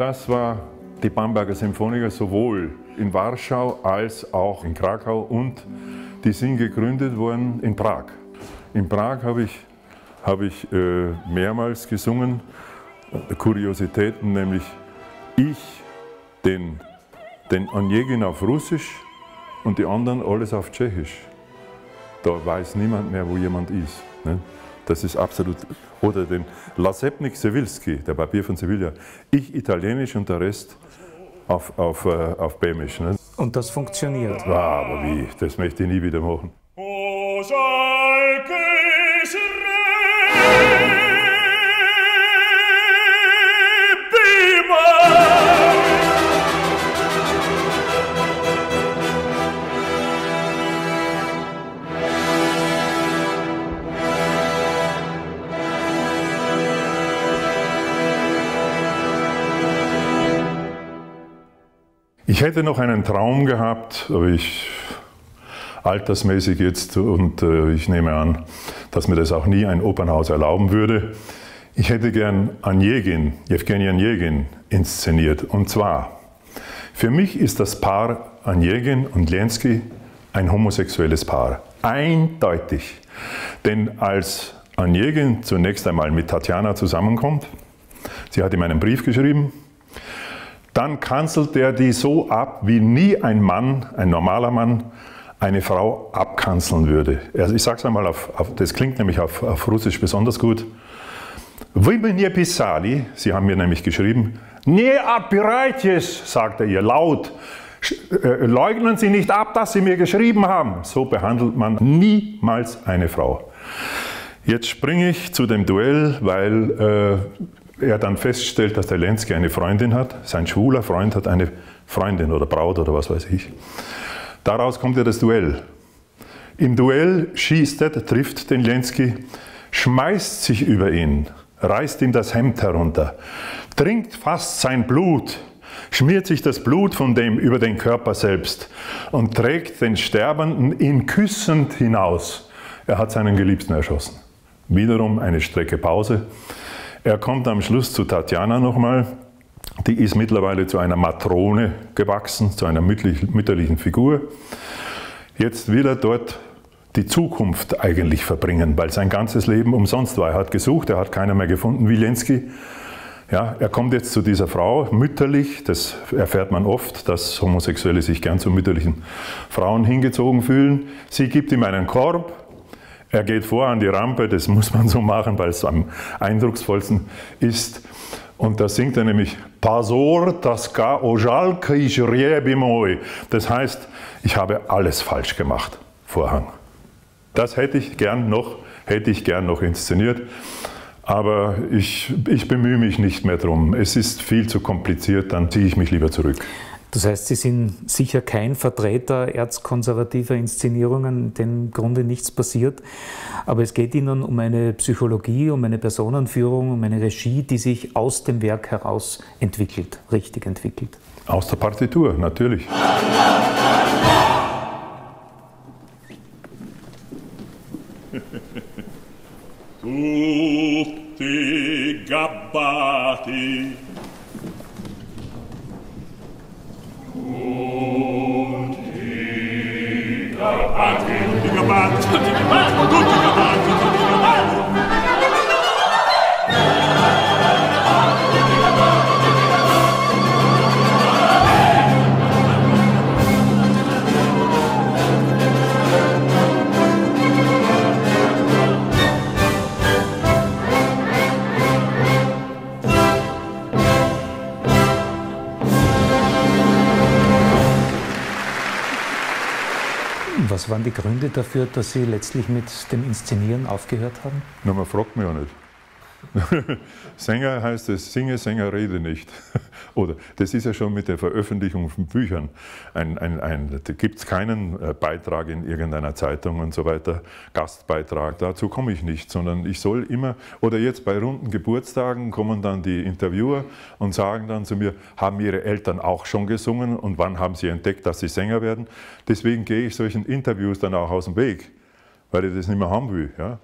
Das war die Bamberger Symphoniker sowohl in Warschau als auch in Krakau, und die sind gegründet worden in Prag. In Prag habe ich mehrmals gesungen, Kuriositäten, nämlich ich den Anjegin auf Russisch und die anderen alles auf Tschechisch. Da weiß niemand mehr, wo jemand ist. Ne? Das ist absolut. Oder den Lasepnik Sewilski, der Barbier von Sevilla. Ich Italienisch und der Rest auf Bämisch. Ne? Und das funktioniert. Ja, aber wie? Das möchte ich nie wieder machen. Ich hätte noch einen Traum gehabt, aber ich altersmäßig jetzt, und ich nehme an, dass mir das auch nie ein Opernhaus erlauben würde. Ich hätte gern Anjegin, Jevgenij Anjegin inszeniert. Und zwar, für mich ist das Paar Anjegin und Lenski ein homosexuelles Paar. Eindeutig. Denn als Anjegin zunächst einmal mit Tatjana zusammenkommt, sie hat ihm einen Brief geschrieben, dann kanzelt er die so ab, wie nie ein Mann, ein normaler Mann, eine Frau abkanzeln würde. Also ich sage es einmal, das klingt nämlich auf Russisch besonders gut. Вы мне писали, sie haben mir nämlich geschrieben, не отбирайтесь, sagt er ihr laut, leugnen Sie nicht ab, dass Sie mir geschrieben haben. So behandelt man niemals eine Frau. Jetzt springe ich zu dem Duell, weil er dann feststellt, dass der Lenski eine Freundin hat, sein schwuler Freund hat eine Freundin oder Braut oder was weiß ich. Daraus kommt ja das Duell. Im Duell schießt er, trifft den Lenski, schmeißt sich über ihn, reißt ihm das Hemd herunter, trinkt fast sein Blut, schmiert sich das Blut von dem über den Körper selbst und trägt den Sterbenden ihn küssend hinaus. Er hat seinen Geliebten erschossen. Wiederum eine Strecke Pause. Er kommt am Schluss zu Tatjana nochmal, die ist mittlerweile zu einer Matrone gewachsen, zu einer mütterlichen Figur. Jetzt will er dort die Zukunft eigentlich verbringen, weil sein ganzes Leben umsonst war. Er hat gesucht, er hat keiner mehr gefunden wie Lenski. Ja, er kommt jetzt zu dieser Frau, mütterlich, das erfährt man oft, dass Homosexuelle sich gern zu mütterlichen Frauen hingezogen fühlen. Sie gibt ihm einen Korb. Er geht vor an die Rampe, das muss man so machen, weil es am eindrucksvollsten ist. Und da singt er nämlich Pasor taska ojalki jrebimoi. Das heißt, ich habe alles falsch gemacht. Vorhang. Das hätte ich gern noch inszeniert, aber ich bemühe mich nicht mehr drum. Es ist viel zu kompliziert, dann ziehe ich mich lieber zurück. Das heißt, Sie sind sicher kein Vertreter erzkonservativer Inszenierungen, denn im Grunde nichts passiert. Aber es geht Ihnen um eine Psychologie, um eine Personenführung, um eine Regie, die sich aus dem Werk heraus entwickelt, richtig entwickelt. Aus der Partitur, natürlich. Tutti gabbati. Was waren die Gründe dafür, dass Sie letztlich mit dem Inszenieren aufgehört haben? Na, man fragt mich ja nicht. Sänger heißt es, singe, Sänger, rede nicht. Oder das ist ja schon mit der Veröffentlichung von Büchern. Da gibt es keinen Beitrag in irgendeiner Zeitung und so weiter, Gastbeitrag, dazu komme ich nicht, sondern ich soll immer, oder jetzt bei runden Geburtstagen kommen dann die Interviewer und sagen dann zu mir, haben Ihre Eltern auch schon gesungen und wann haben Sie entdeckt, dass Sie Sänger werden? Deswegen gehe ich solchen Interviews dann auch aus dem Weg, weil ich das nicht mehr haben will. Ja?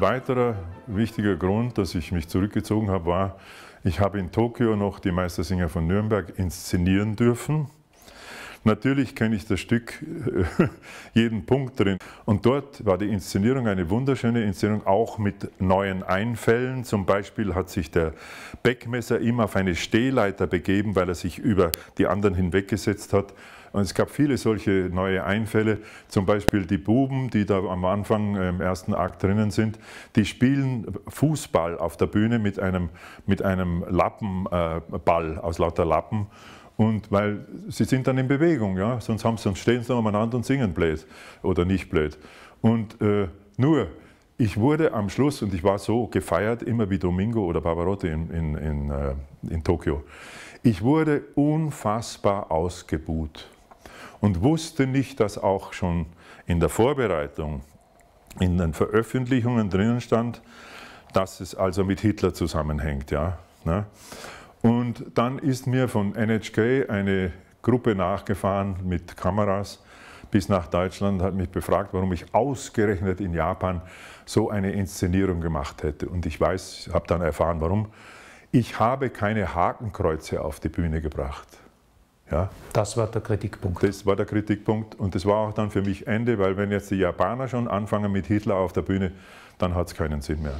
weiterer wichtiger Grund, dass ich mich zurückgezogen habe, war, ich habe in Tokio noch die Meistersinger von Nürnberg inszenieren dürfen. Natürlich kenne ich das Stück, jeden Punkt drin. Und dort war die Inszenierung eine wunderschöne Inszenierung, auch mit neuen Einfällen. Zum Beispiel hat sich der Beckmesser immer auf eine Stehleiter begeben, weil er sich über die anderen hinweggesetzt hat. Und es gab viele solche neue Einfälle. Zum Beispiel die Buben, die da am Anfang im ersten Akt drinnen sind, die spielen Fußball auf der Bühne mit einem Lappenball aus lauter Lappen. Und weil sie sind dann in Bewegung, ja? sonst stehen sie noch umeinander und singen blöd oder nicht blöd. Und nur, ich wurde am Schluss, und ich war so gefeiert, immer wie Domingo oder Pavarotti in Tokio, ich wurde unfassbar ausgebuht und wusste nicht, dass auch schon in der Vorbereitung, in den Veröffentlichungen drinnen stand, dass es also mit Hitler zusammenhängt. Ja? Ne? Und dann ist mir von NHK eine Gruppe nachgefahren mit Kameras bis nach Deutschland, hat mich befragt, warum ich ausgerechnet in Japan so eine Inszenierung gemacht hätte. Und ich weiß, habe dann erfahren, warum. Ich habe keine Hakenkreuze auf die Bühne gebracht. Ja? Das war der Kritikpunkt. Das war der Kritikpunkt und das war auch dann für mich Ende, weil wenn jetzt die Japaner schon anfangen mit Hitler auf der Bühne, dann hat es keinen Sinn mehr.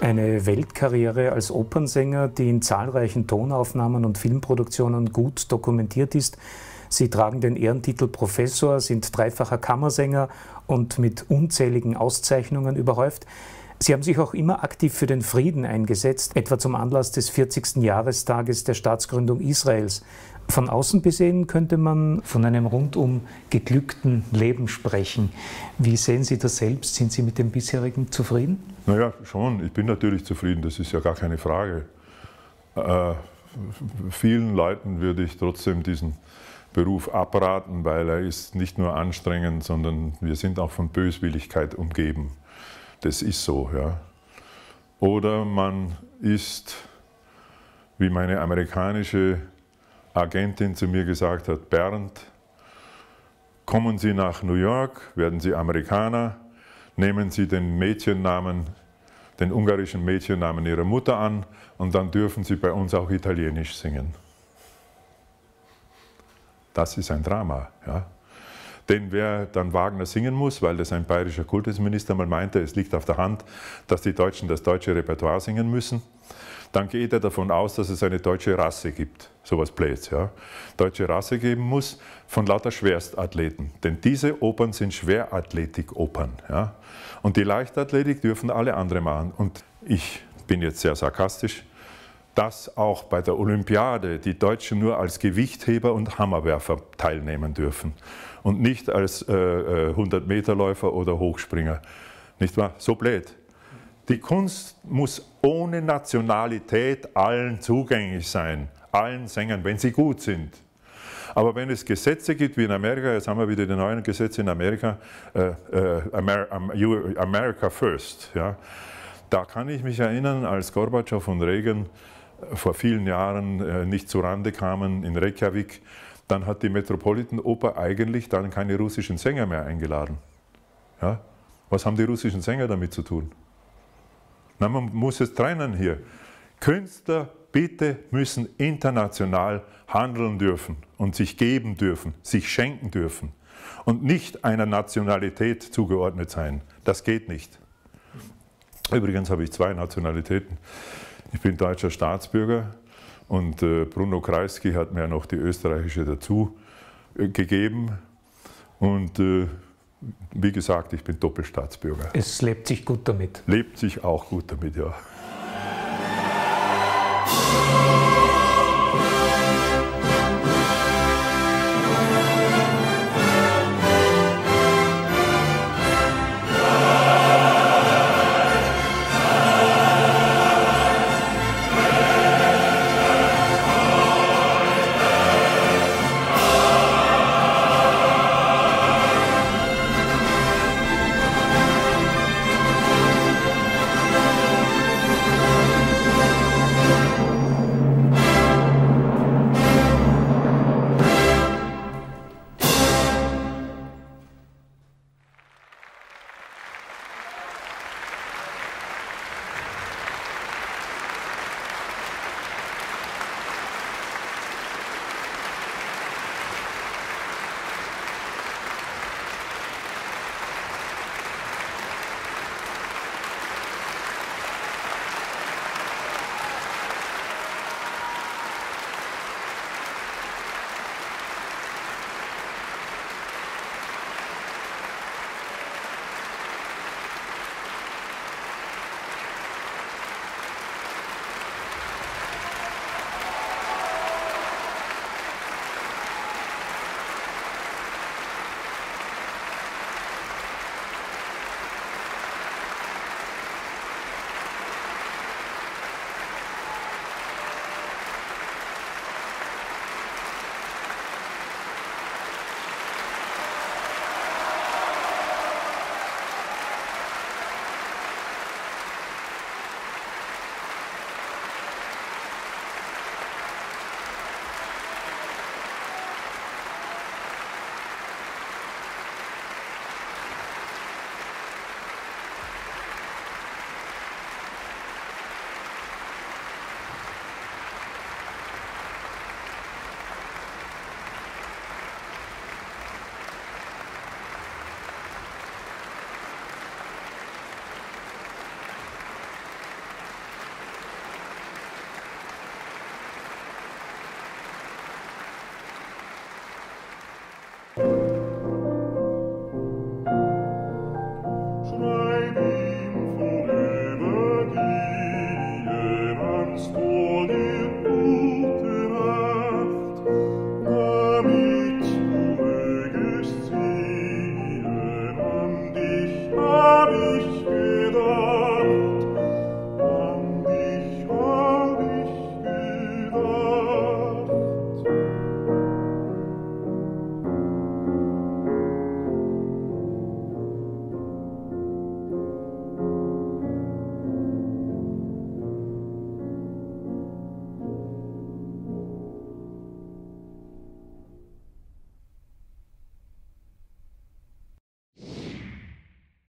Eine Weltkarriere als Opernsänger, die in zahlreichen Tonaufnahmen und Filmproduktionen gut dokumentiert ist. Sie tragen den Ehrentitel Professor, sind dreifacher Kammersänger und mit unzähligen Auszeichnungen überhäuft. Sie haben sich auch immer aktiv für den Frieden eingesetzt, etwa zum Anlass des 40. Jahrestages der Staatsgründung Israels. Von außen besehen könnte man von einem rundum geglückten Leben sprechen. Wie sehen Sie das selbst? Sind Sie mit dem bisherigen zufrieden? Naja, schon. Ich bin natürlich zufrieden, das ist ja gar keine Frage. Vielen Leuten würde ich trotzdem diesen Beruf abraten, weil er ist nicht nur anstrengend, sondern wir sind auch von Böswilligkeit umgeben. Das ist so, ja. Oder man ist, wie meine amerikanische Agentin zu mir gesagt hat, Bernd, kommen Sie nach New York, werden Sie Amerikaner, nehmen Sie den Mädchennamen, den ungarischen Mädchennamen Ihrer Mutter an und dann dürfen Sie bei uns auch Italienisch singen. Das ist ein Drama, ja. Denn wer dann Wagner singen muss, weil das ein bayerischer Kultusminister mal meinte, es liegt auf der Hand, dass die Deutschen das deutsche Repertoire singen müssen, dann geht er davon aus, dass es eine deutsche Rasse gibt. Sowas bläst, ja. Deutsche Rasse geben muss von lauter Schwerstathleten. Denn diese Opern sind Schwerathletik-Opern. Ja? Und die Leichtathletik dürfen alle andere machen. Und ich bin jetzt sehr sarkastisch, dass auch bei der Olympiade die Deutschen nur als Gewichtheber und Hammerwerfer teilnehmen dürfen und nicht als 100-Meter-Läufer oder Hochspringer. Nicht wahr? So blöd. Die Kunst muss ohne Nationalität allen zugänglich sein, allen Sängern, wenn sie gut sind. Aber wenn es Gesetze gibt, wie in Amerika, jetzt haben wir wieder die neuen Gesetze in Amerika, America First, ja, da kann ich mich erinnern, als Gorbatschow und Reagan vor vielen Jahren nicht zurande kamen in Reykjavik, dann hat die Metropolitan Oper eigentlich dann keine russischen Sänger mehr eingeladen. Ja? Was haben die russischen Sänger damit zu tun? Na, man muss es trennen hier. Künstler, bitte, müssen international handeln dürfen und sich geben dürfen, sich schenken dürfen und nicht einer Nationalität zugeordnet sein. Das geht nicht. Übrigens habe ich zwei Nationalitäten. Ich bin deutscher Staatsbürger und Bruno Kreisky hat mir noch die österreichische dazu gegeben. Und Wie gesagt, ich bin Doppelstaatsbürger. Es lebt sich gut damit. Lebt sich auch gut damit, ja.